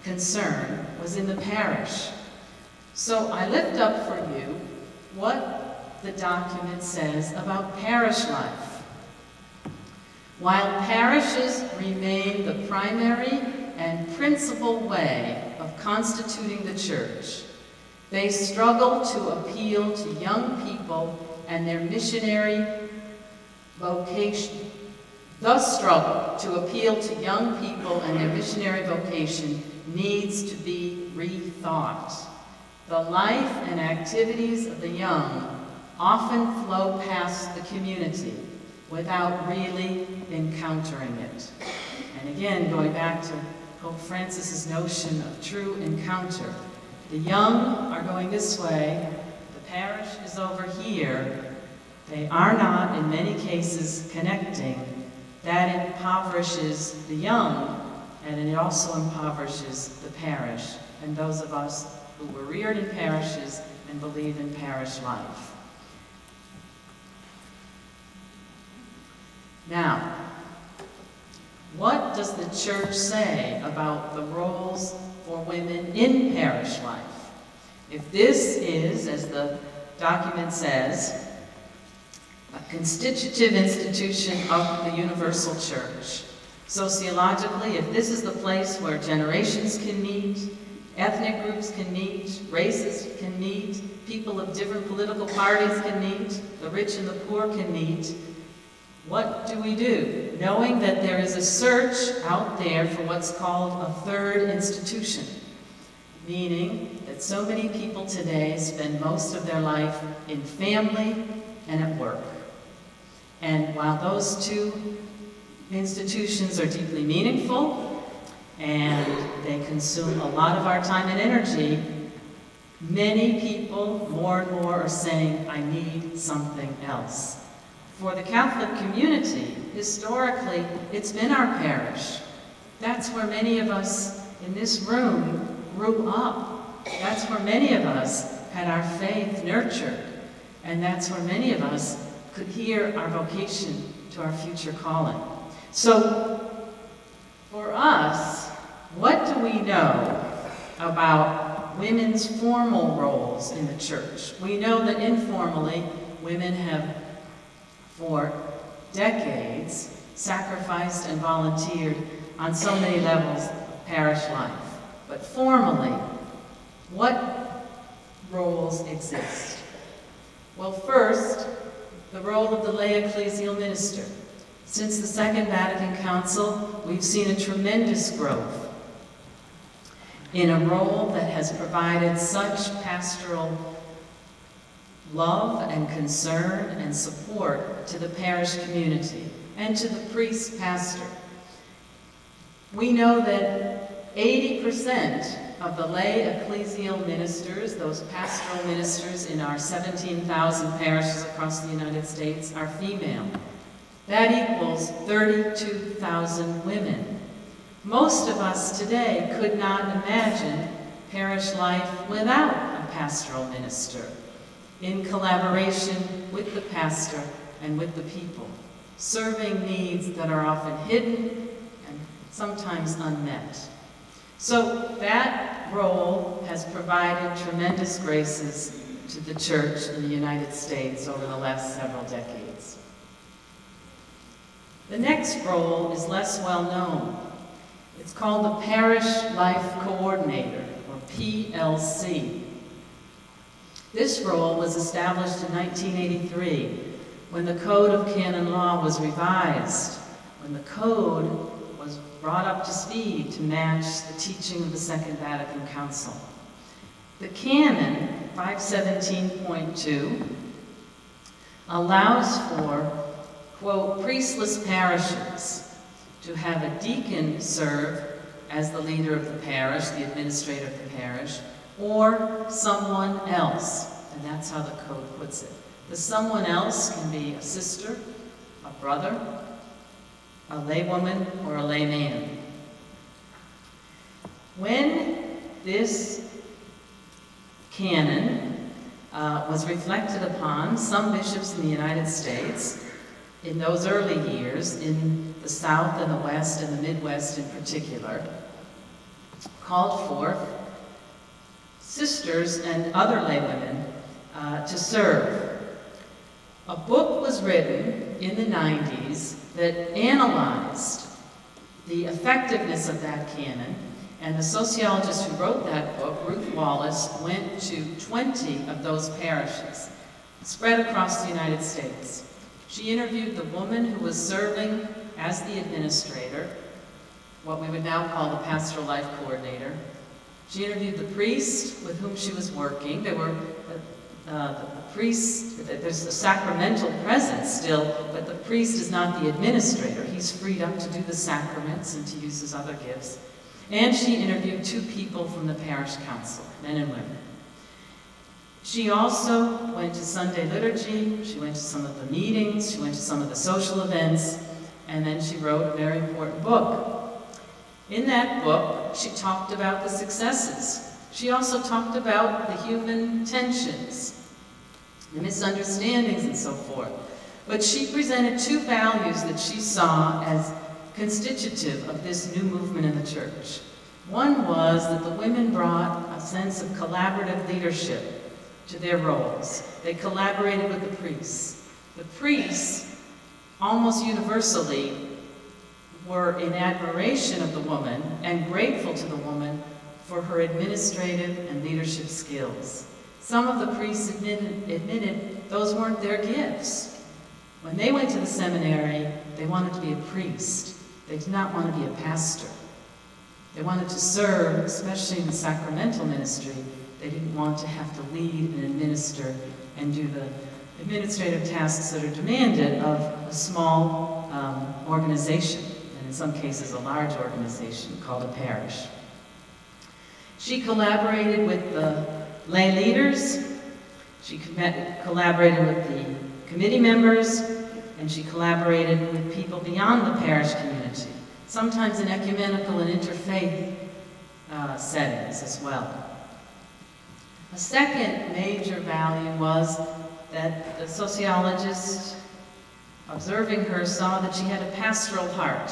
concern was in the parish. So I lift up for you what the document says about parish life. While parishes remain the primary and principal way of constituting the church, they struggle to appeal to young people and their missionary vocation. Thus, struggle to appeal to young people and their missionary vocation needs to be rethought. The life and activities of the young often flow past the community without really encountering it. And again, going back to Pope Francis's notion of true encounter, the young are going this way, the parish is over here, they are not, in many cases, connecting. That impoverishes the young and it also impoverishes the parish and those of us who were reared in parishes and believe in parish life. Now, what does the Church say about the roles for women in parish life? If this is, as the document says, a constitutive institution of the universal Church, sociologically, if this is the place where generations can meet, ethnic groups can meet, races can meet, people of different political parties can meet, the rich and the poor can meet, what do we do? Knowing that there is a search out there for what's called a third institution, meaning that so many people today spend most of their life in family and at work. And while those two institutions are deeply meaningful and they consume a lot of our time and energy, many people more and more are saying, I need something else. For the Catholic community, historically, it's been our parish. That's where many of us in this room grew up. That's where many of us had our faith nurtured. And that's where many of us could hear our vocation to our future calling. So, for us, what do we know about women's formal roles in the Church? We know that informally, women have for decades, sacrificed and volunteered on so many levels of parish life. But formally, what roles exist? Well, first, the role of the lay ecclesial minister. Since the Second Vatican Council, we've seen a tremendous growth in a role that has provided such pastoral love and concern and support to the parish community and to the priest pastor. We know that 80% of the lay ecclesial ministers, those pastoral ministers in our 17,000 parishes across the United States, are female. That equals 32,000 women. Most of us today could not imagine parish life without a pastoral minister, in collaboration with the pastor and with the people, serving needs that are often hidden and sometimes unmet. So that role has provided tremendous graces to the Church in the United States over the last several decades. The next role is less well known. It's called the Parish Life Coordinator, or PLC. This role was established in 1983 when the Code of Canon Law was revised, when the Code was brought up to speed to match the teaching of the Second Vatican Council. The Canon 517.2 allows for, quote, priestless parishes to have a deacon serve as the leader of the parish, the administrator of the parish, or someone else, and that's how the code puts it. The someone else can be a sister, a brother, a laywoman, or a layman. When this canon was reflected upon, some bishops in the United States, in those early years, in the South and the West and the Midwest in particular, called forth sisters and other laywomen to serve. A book was written in the 90s that analyzed the effectiveness of that canon, and the sociologist who wrote that book, Ruth Wallace, went to 20 of those parishes spread across the United States. She interviewed the woman who was serving as the administrator, what we would now call the pastoral life coordinator. She interviewed the priest with whom she was working. There were the priests, there's the sacramental presence still, but the priest is not the administrator. He's freed up to do the sacraments and to use his other gifts. And she interviewed two people from the parish council, men and women. She also went to Sunday liturgy, she went to some of the meetings, she went to some of the social events, and then she wrote a very important book. In that book, she talked about the successes. She also talked about the human tensions, the misunderstandings and so forth. But she presented two values that she saw as constitutive of this new movement in the church. One was that the women brought a sense of collaborative leadership to their roles. They collaborated with the priests. The priests, almost universally, were in admiration of the woman and grateful to the woman for her administrative and leadership skills. Some of the priests admitted those weren't their gifts. When they went to the seminary, they wanted to be a priest. They did not want to be a pastor. They wanted to serve, especially in the sacramental ministry. They didn't want to have to lead and administer and do the administrative tasks that are demanded of a small organization, and in some cases a large organization called a parish. She collaborated with the lay leaders, she collaborated with the committee members, and she collaborated with people beyond the parish community, sometimes in ecumenical and interfaith settings as well. A second major value was that the sociologist, observing her, saw that she had a pastoral heart.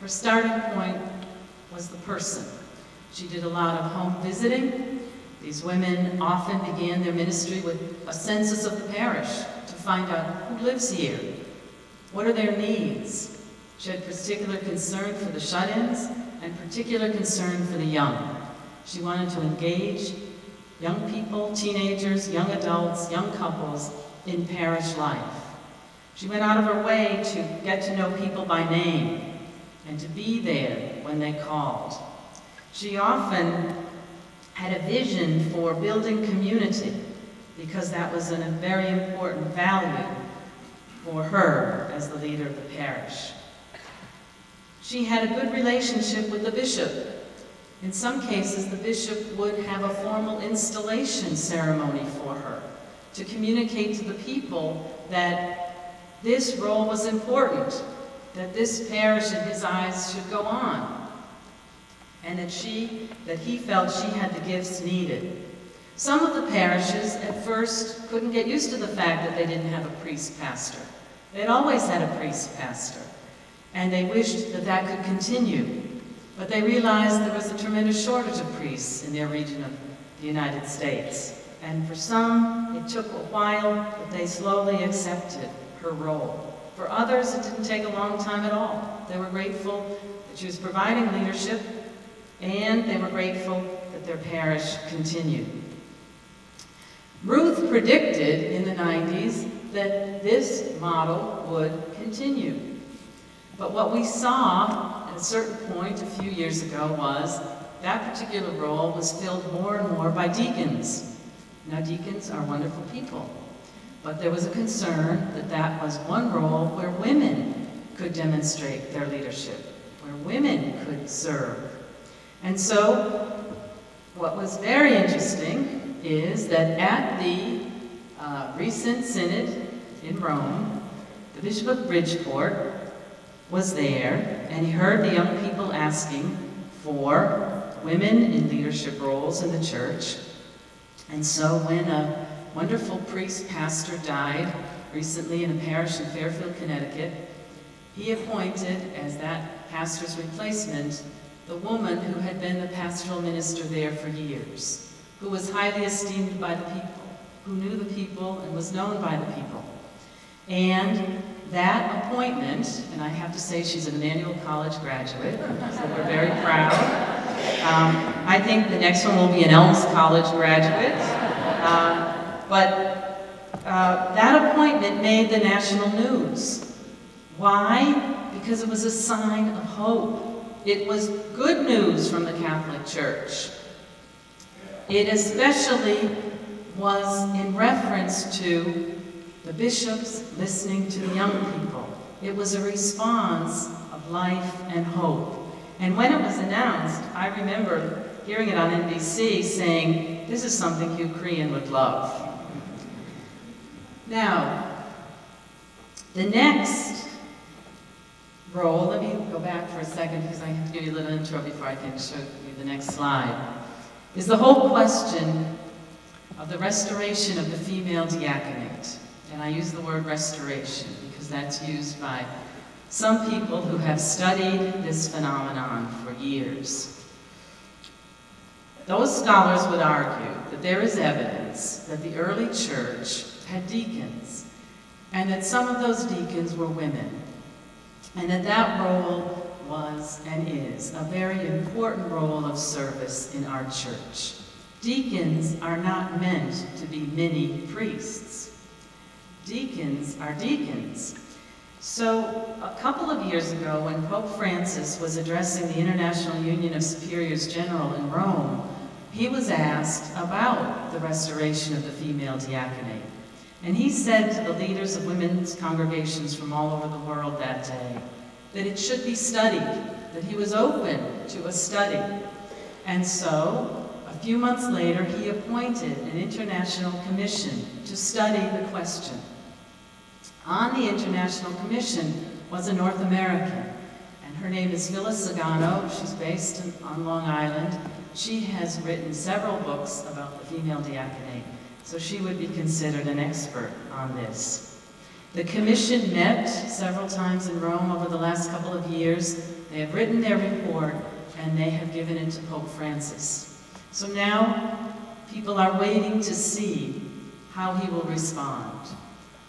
Her starting point was the person. She did a lot of home visiting. These women often began their ministry with a census of the parish to find out who lives here, what are their needs. She had particular concern for the shut-ins and particular concern for the young. She wanted to engage young people, teenagers, young adults, young couples in parish life. She went out of her way to get to know people by name and to be there when they called. She often had a vision for building community because that was a very important value for her as the leader of the parish. She had a good relationship with the bishop. In some cases, the bishop would have a formal installation ceremony for her to communicate to the people that this role was important, that this parish in his eyes should go on, and that he felt she had the gifts needed. Some of the parishes at first couldn't get used to the fact that they didn't have a priest pastor. They'd always had a priest pastor, and they wished that that could continue. But they realized there was a tremendous shortage of priests in their region of the United States. And for some, it took a while, but they slowly accepted her role. For others, it didn't take a long time at all. They were grateful that she was providing leadership, and they were grateful that their parish continued. Ruth predicted in the 90s that this model would continue. But what we saw at a certain point a few years ago was that particular role was filled more and more by deacons. Now, deacons are wonderful people, but there was a concern that that was one role where women could demonstrate their leadership, where women could serve. And so what was very interesting is that at the recent synod in Rome, the Bishop of Bridgeport was there, and he heard the young people asking for women in leadership roles in the church. And so when a wonderful priest pastor died recently in a parish in Fairfield, Connecticut, he appointed as that pastor's replacement the woman who had been the pastoral minister there for years, who was highly esteemed by the people, who knew the people and was known by the people. And that appointment, and I have to say she's an Emmanuel College graduate, so we're very proud. I think the next one will be an Elms College graduate. But that appointment made the national news. Why? Because it was a sign of hope. It was good news from the Catholic Church. It especially was in reference to the bishops listening to the young people. It was a response of life and hope. And when it was announced, I remember hearing it on NBC saying, this is something Hugh Crean would love. Now, the next role. Let me go back for a second because I have to give you a little intro before I can show you the next slide. Is the whole question of the restoration of the female diaconate. And I use the word restoration because that's used by some people who have studied this phenomenon for years. Those scholars would argue that there is evidence that the early church had deacons, and that some of those deacons were women, and that that role was and is a very important role of service in our church. Deacons are not meant to be mini priests. Deacons are deacons. So a couple of years ago, when Pope Francis was addressing the International Union of Superiors General in Rome, he was asked about the restoration of the female diaconate. And he said to the leaders of women's congregations from all over the world that day that it should be studied, that he was open to a study. And so, a few months later, he appointed an international commission to study the question. On the international commission was a North American, and her name is Phyllis Sagano. She's based on Long Island. She has written several books about the female diaconate, so she would be considered an expert on this. The commission met several times in Rome over the last couple of years. They have written their report, and they have given it to Pope Francis. So now people are waiting to see how he will respond.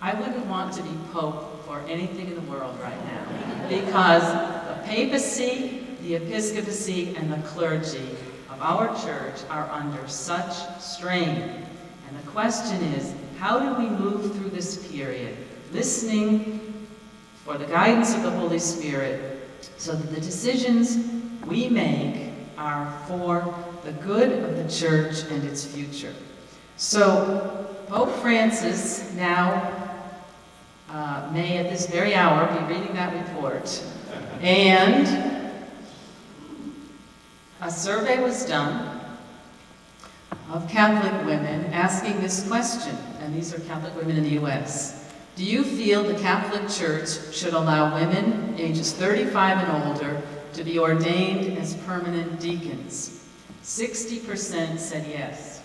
I wouldn't want to be Pope for anything in the world right now, because the papacy, the episcopacy, and the clergy of our church are under such strain. And the question is, how do we move through this period, listening for the guidance of the Holy Spirit, so that the decisions we make are for the good of the church and its future? So Pope Francis now may at this very hour be reading that report. And a survey was done of Catholic women asking this question, and these are Catholic women in the U.S. Do you feel the Catholic Church should allow women ages 35 and older to be ordained as permanent deacons? 60% said yes.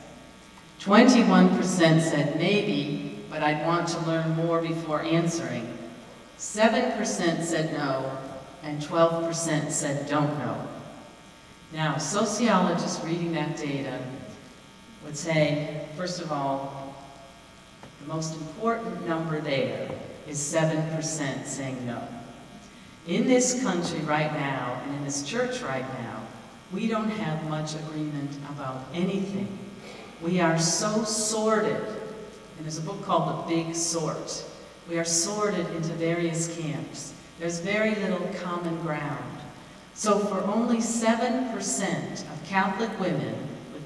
21% said maybe, but I'd want to learn more before answering. 7% said no, and 12% said don't know. Now, sociologists reading that data would say, first of all, the most important number there is 7% saying no. In this country right now, and in this church right now, we don't have much agreement about anything. We are so sorted, and there's a book called The Big Sort. We are sorted into various camps. There's very little common ground. So for only 7% of Catholic women,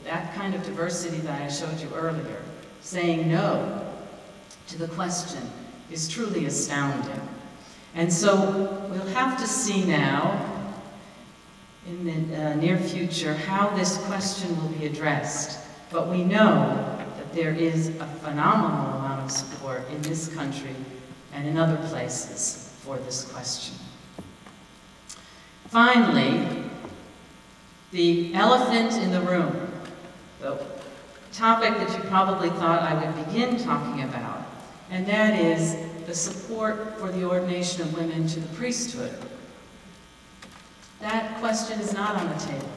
that kind of diversity that I showed you earlier, saying no to the question is truly astounding. And so we'll have to see now, in the near future, how this question will be addressed. But we know that there is a phenomenal amount of support in this country and in other places for this question. Finally, the elephant in the room. The topic that you probably thought I would begin talking about, and that is the support for the ordination of women to the priesthood. That question is not on the table,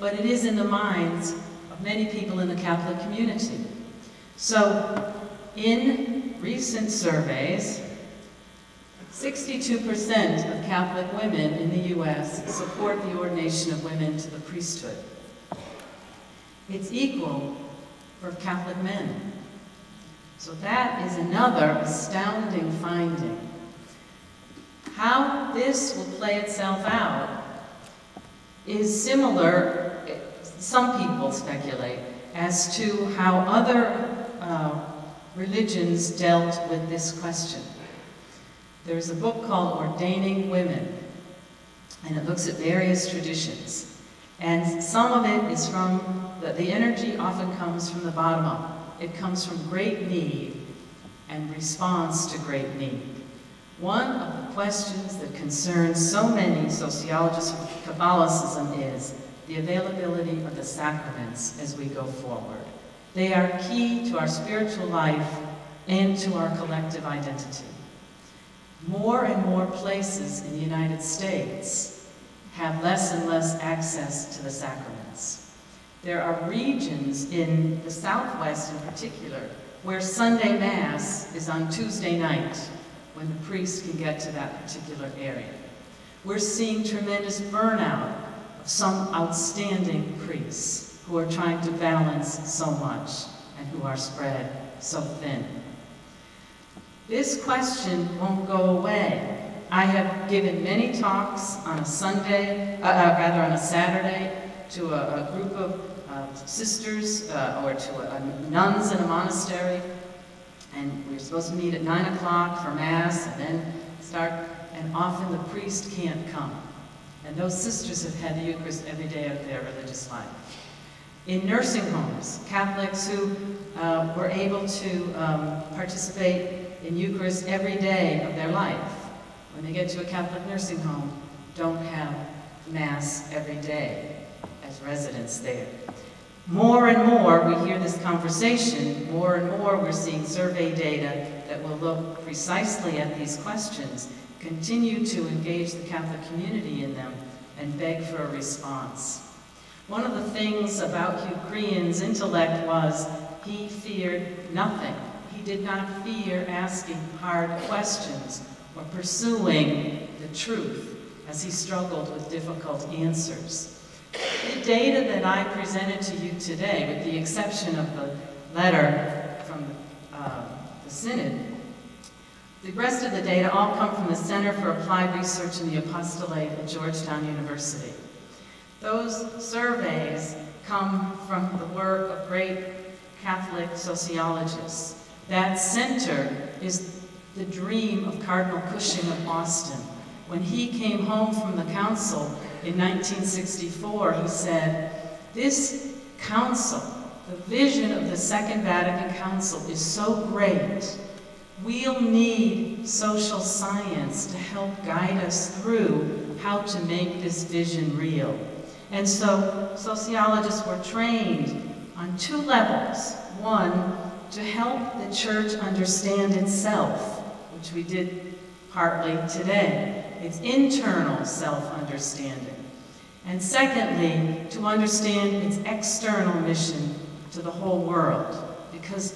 but it is in the minds of many people in the Catholic community. So, in recent surveys, 62% of Catholic women in the U.S. support the ordination of women to the priesthood. It's equal for Catholic men. So that is another astounding finding. How this will play itself out is similar, some people speculate, as to how other religions dealt with this question. There's a book called Ordaining Women, and it looks at various traditions. And some of it is from the energy often comes from the bottom up. It comes from great need and response to great need. One of the questions that concerns so many sociologists of Catholicism is the availability of the sacraments as we go forward. They are key to our spiritual life and to our collective identity. More and more places in the United States have less and less access to the sacraments. There are regions in the Southwest in particular where Sunday Mass is on Tuesday night when the priest can get to that particular area. We're seeing tremendous burnout of some outstanding priests who are trying to balance so much and who are spread so thin. This question won't go away. I have given many talks on a Sunday, rather on a Saturday, to a group of sisters or to a nuns in a monastery. And we're supposed to meet at 9 o'clock for Mass and then start, and often the priest can't come. And those sisters have had the Eucharist every day of their religious life. In nursing homes, Catholics who were able to participate in Eucharist every day of their life, when they get to a Catholic nursing home, don't have Mass every day as residents there. More and more we hear this conversation, more and more we're seeing survey data that will look precisely at these questions, continue to engage the Catholic community in them, and beg for a response. One of the things about Hugh Crean's intellect was he feared nothing. He did not fear asking hard questions or pursuing the truth as he struggled with difficult answers. The data that I presented to you today, with the exception of the letter from the Synod, the rest of the data all come from the Center for Applied Research in the Apostolate at Georgetown University. Those surveys come from the work of great Catholic sociologists. That center is the dream of Cardinal Cushing of Boston. When he came home from the council in 1964, he said, "This council, the vision of the Second Vatican Council is so great, we'll need social science to help guide us through how to make this vision real." And so sociologists were trained on two levels. One, to help the church understand itself, which we did partly today, its internal self-understanding. And secondly, to understand its external mission to the whole world, because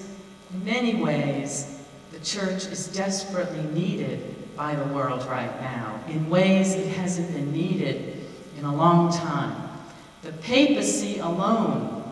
in many ways, the church is desperately needed by the world right now, in ways it hasn't been needed in a long time. The papacy alone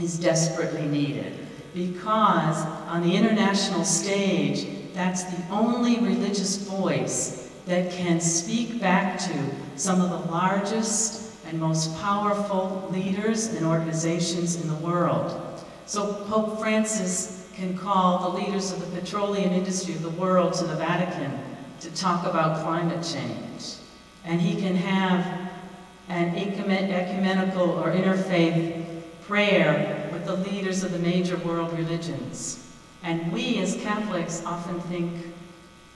is desperately needed, because on the international stage, that's the only religious voice that can speak back to some of the largest and most powerful leaders and organizations in the world. So Pope Francis can call the leaders of the petroleum industry of the world to the Vatican to talk about climate change. And he can have an ecumenical or interfaith prayer the leaders of the major world religions. And we as Catholics often think,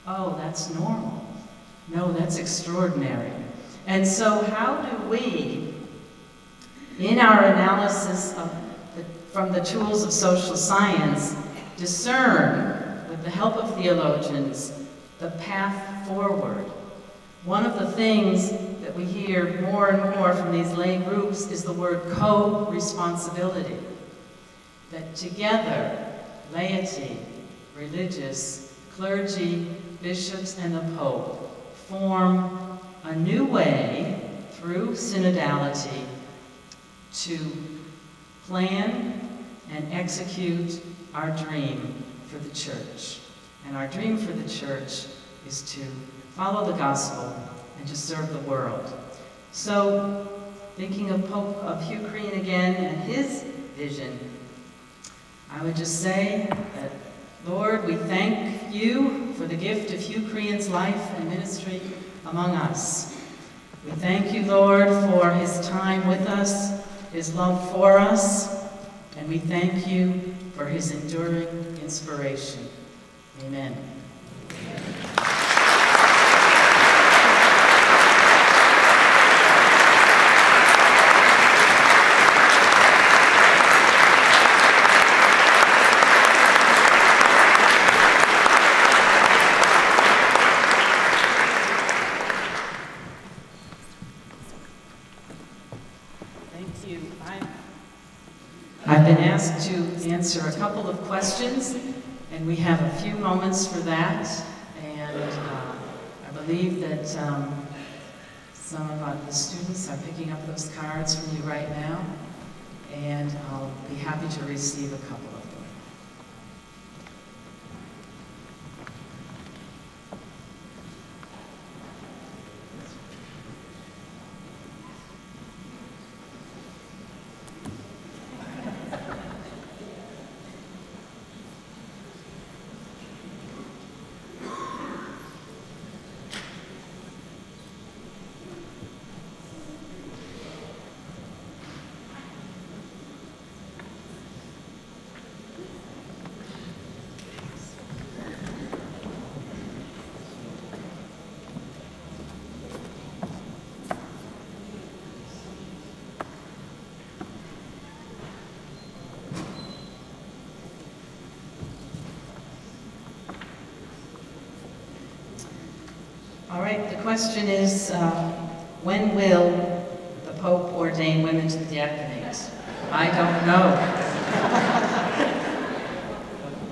oh, that's normal. No, that's extraordinary. And so how do we, in our analysis of from the tools of social science, discern, with the help of theologians, the path forward? One of the things that we hear more and more from these lay groups is the word co-responsibility. That together, laity, religious, clergy, bishops, and the Pope form a new way through synodality to plan and execute our dream for the church. And our dream for the church is to follow the gospel and to serve the world. So, thinking of Hugh Crean again and his vision, I would just say that, Lord, we thank you for the gift of Hugh Crean's life and ministry among us. We thank you, Lord, for his time with us, his love for us, and we thank you for his enduring inspiration. Amen. been asked to answer a couple of questions, and we have a few moments for that. And I believe that some of the students are picking up those cards from you right now, and I'll be happy to receive a couple of them. The question is, when will the Pope ordain women to the diaconate? I don't know.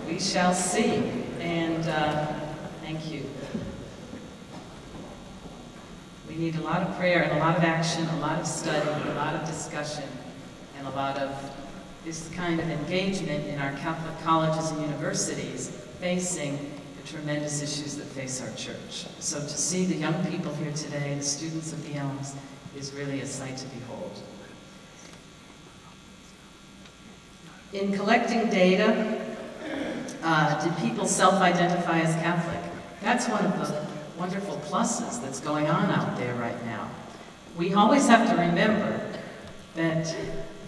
We shall see, and thank you. We need a lot of prayer and a lot of action, a lot of study, a lot of discussion, and a lot of this kind of engagement in our Catholic colleges and universities facing tremendous issues that face our church. So to see the young people here today, the students of the Elms, is really a sight to behold. In collecting data, did people self-identify as Catholic? That's one of the wonderful pluses that's going on out there right now. We always have to remember that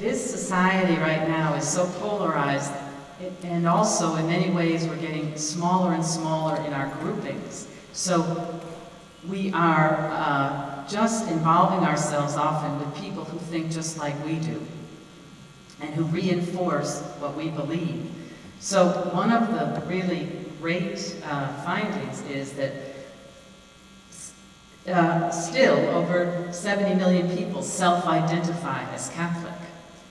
this society right now is so polarized. And also, in many ways, we're getting smaller and smaller in our groupings. So we are just involving ourselves often with people who think just like we do and who reinforce what we believe. So one of the really great findings is that still over 70 million people self-identify as Catholic.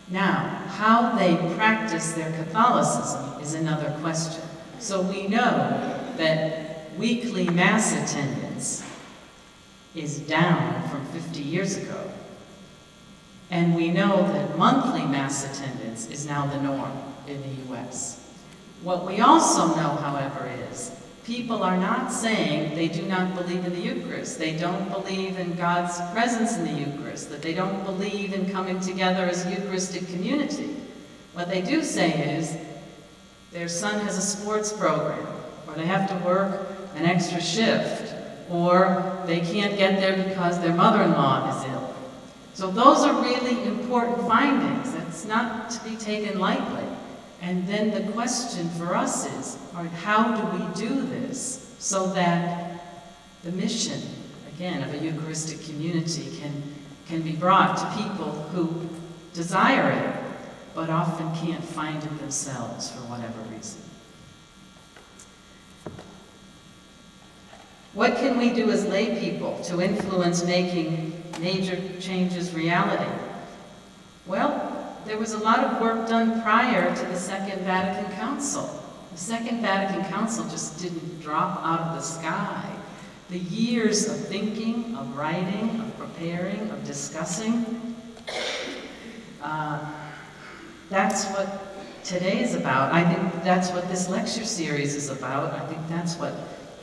Now, how they practice their Catholicism is another question. So we know that weekly Mass attendance is down from 50 years ago. And we know that monthly Mass attendance is now the norm in the US. What we also know, however, is people are not saying they do not believe in the Eucharist, they don't believe in God's presence in the Eucharist, that they don't believe in coming together as a Eucharistic community. What they do say is, their son has a sports program, or they have to work an extra shift, or they can't get there because their mother-in-law is ill. So those are really important findings. It's not to be taken lightly. And then the question for us is, how do we do this so that the mission, again, of a Eucharistic community can be brought to people who desire it, but often can't find it themselves for whatever reason? What can we do as lay people to influence making major changes reality? Well, there was a lot of work done prior to the Second Vatican Council. The Second Vatican Council just didn't drop out of the sky. The years of thinking, of writing, of preparing, of discussing, that's what today is about. I think that's what this lecture series is about. I think that's what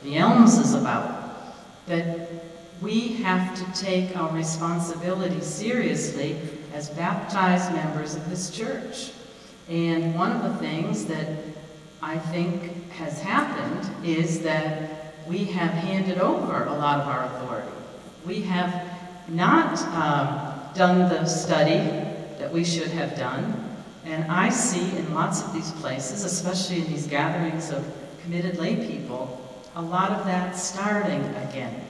the Elms is about. That we have to take our responsibility seriously as baptized members of this church. And one of the things that I think has happened is that we have handed over a lot of our authority. We have not done the study that we should have done. And I see in lots of these places, especially in these gatherings of committed lay people, a lot of that starting again.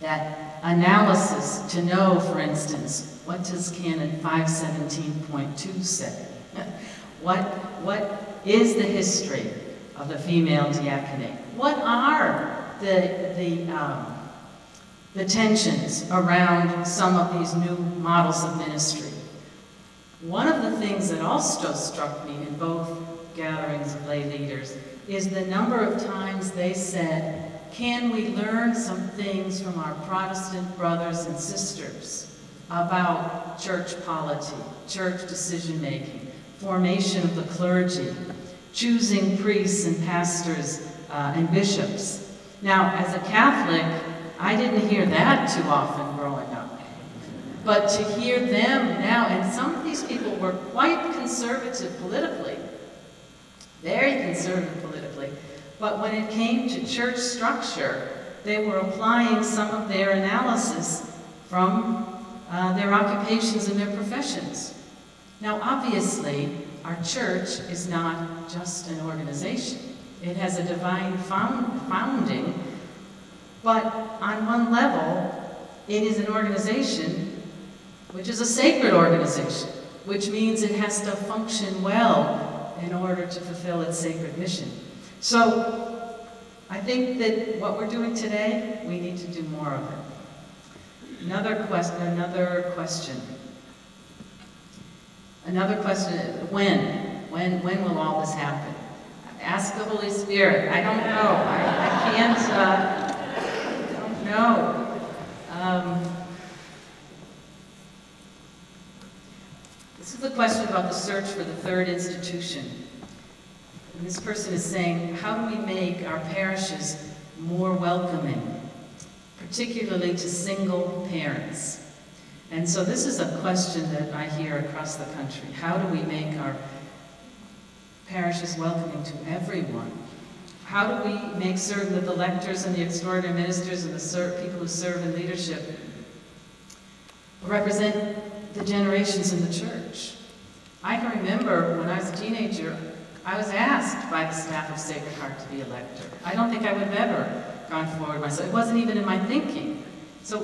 That analysis to know, for instance, what does Canon 517.2 say? What is the history of the female diaconate? What are the tensions around some of these new models of ministry? One of the things that also struck me in both gatherings of lay leaders is the number of times they said, can we learn some things from our Protestant brothers and sisters about church polity, church decision-making, formation of the clergy, choosing priests and pastors and bishops. Now, as a Catholic, I didn't hear that too often growing up. But to hear them now, and some of these people were quite conservative politically, very conservative politically, but when it came to church structure, they were applying some of their analysis from their occupations and their professions. Now, obviously, our church is not just an organization. It has a divine founding, but on one level, it is an organization which is a sacred organization, which means it has to function well in order to fulfill its sacred mission. So, I think that what we're doing today, we need to do more of it. Another question is, when will all this happen? Ask the Holy Spirit. I don't know. I can't, I don't know. This is the question about the search for the third institution. And this person is saying, how do we make our parishes more welcoming, particularly to single parents? And so this is a question that I hear across the country. How do we make our parishes welcoming to everyone? How do we make certain that the lectors and the extraordinary ministers and the people who serve in leadership represent the generations in the church? I can remember when I was a teenager, I was asked by the staff of Sacred Heart to be a lector. I don't think I would have ever gone forward myself. It wasn't even in my thinking. So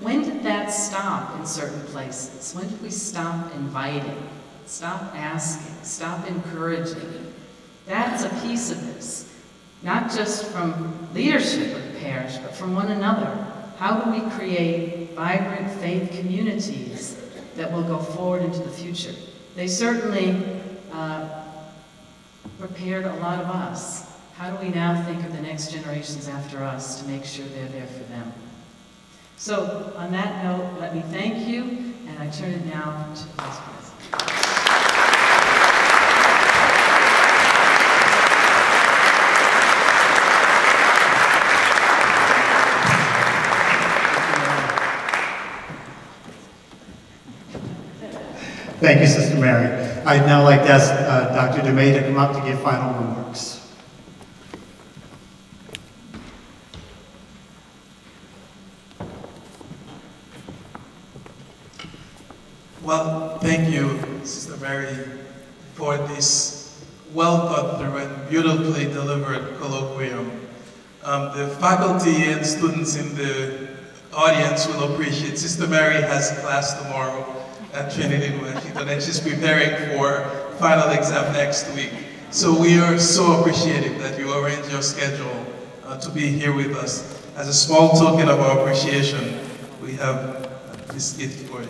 when did that stop in certain places? When did we stop inviting, stop asking, stop encouraging? That's a piece of this, not just from leadership of the parish, but from one another. How do we create vibrant faith communities that will go forward into the future? They certainly prepared a lot of us. How do we now think of the next generations after us to make sure they're there for them? So, on that note, let me thank you, and I turn it now to the Vice President. Thank you, Sister Mary. I'd now like to ask Dr. Dumais to come up to give final remarks. Well, thank you, Sister Mary, for this well-thought-through and beautifully delivered colloquium. The faculty and students in the audience will appreciate. Sister Mary has class tomorrow at Trinity Washington, and she's preparing for final exam next week. So we are so appreciative that you arrange your schedule to be here with us. As a small token of our appreciation, we have this gift for you.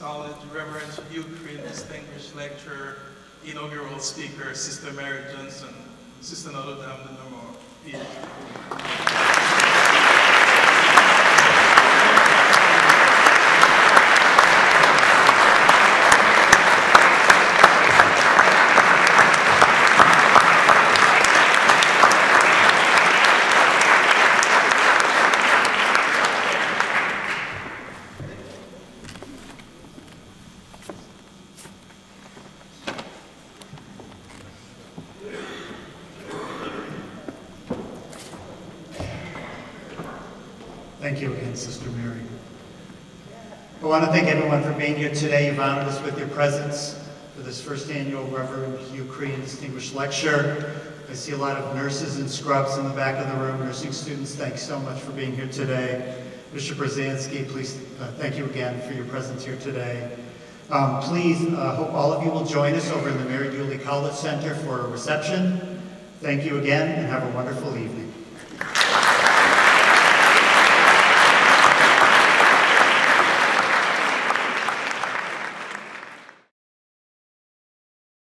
College, Reverend Hugh Crean, Distinguished Lecturer, Inaugural Speaker, Sister Mary Johnson, Sister Notre Dame de Namur, Thank you again, Sister Mary. I want to thank everyone for being here today. You've honored us with your presence for this first annual Reverend Hugh Crean Distinguished Lecture. I see a lot of nurses and scrubs in the back of the room, nursing students. Thanks so much for being here today. Bishop Brzezinski, please thank you again for your presence here today. Please, hope all of you will join us over in the Mary Dooley College Center for a reception. Thank you again, and have a wonderful evening.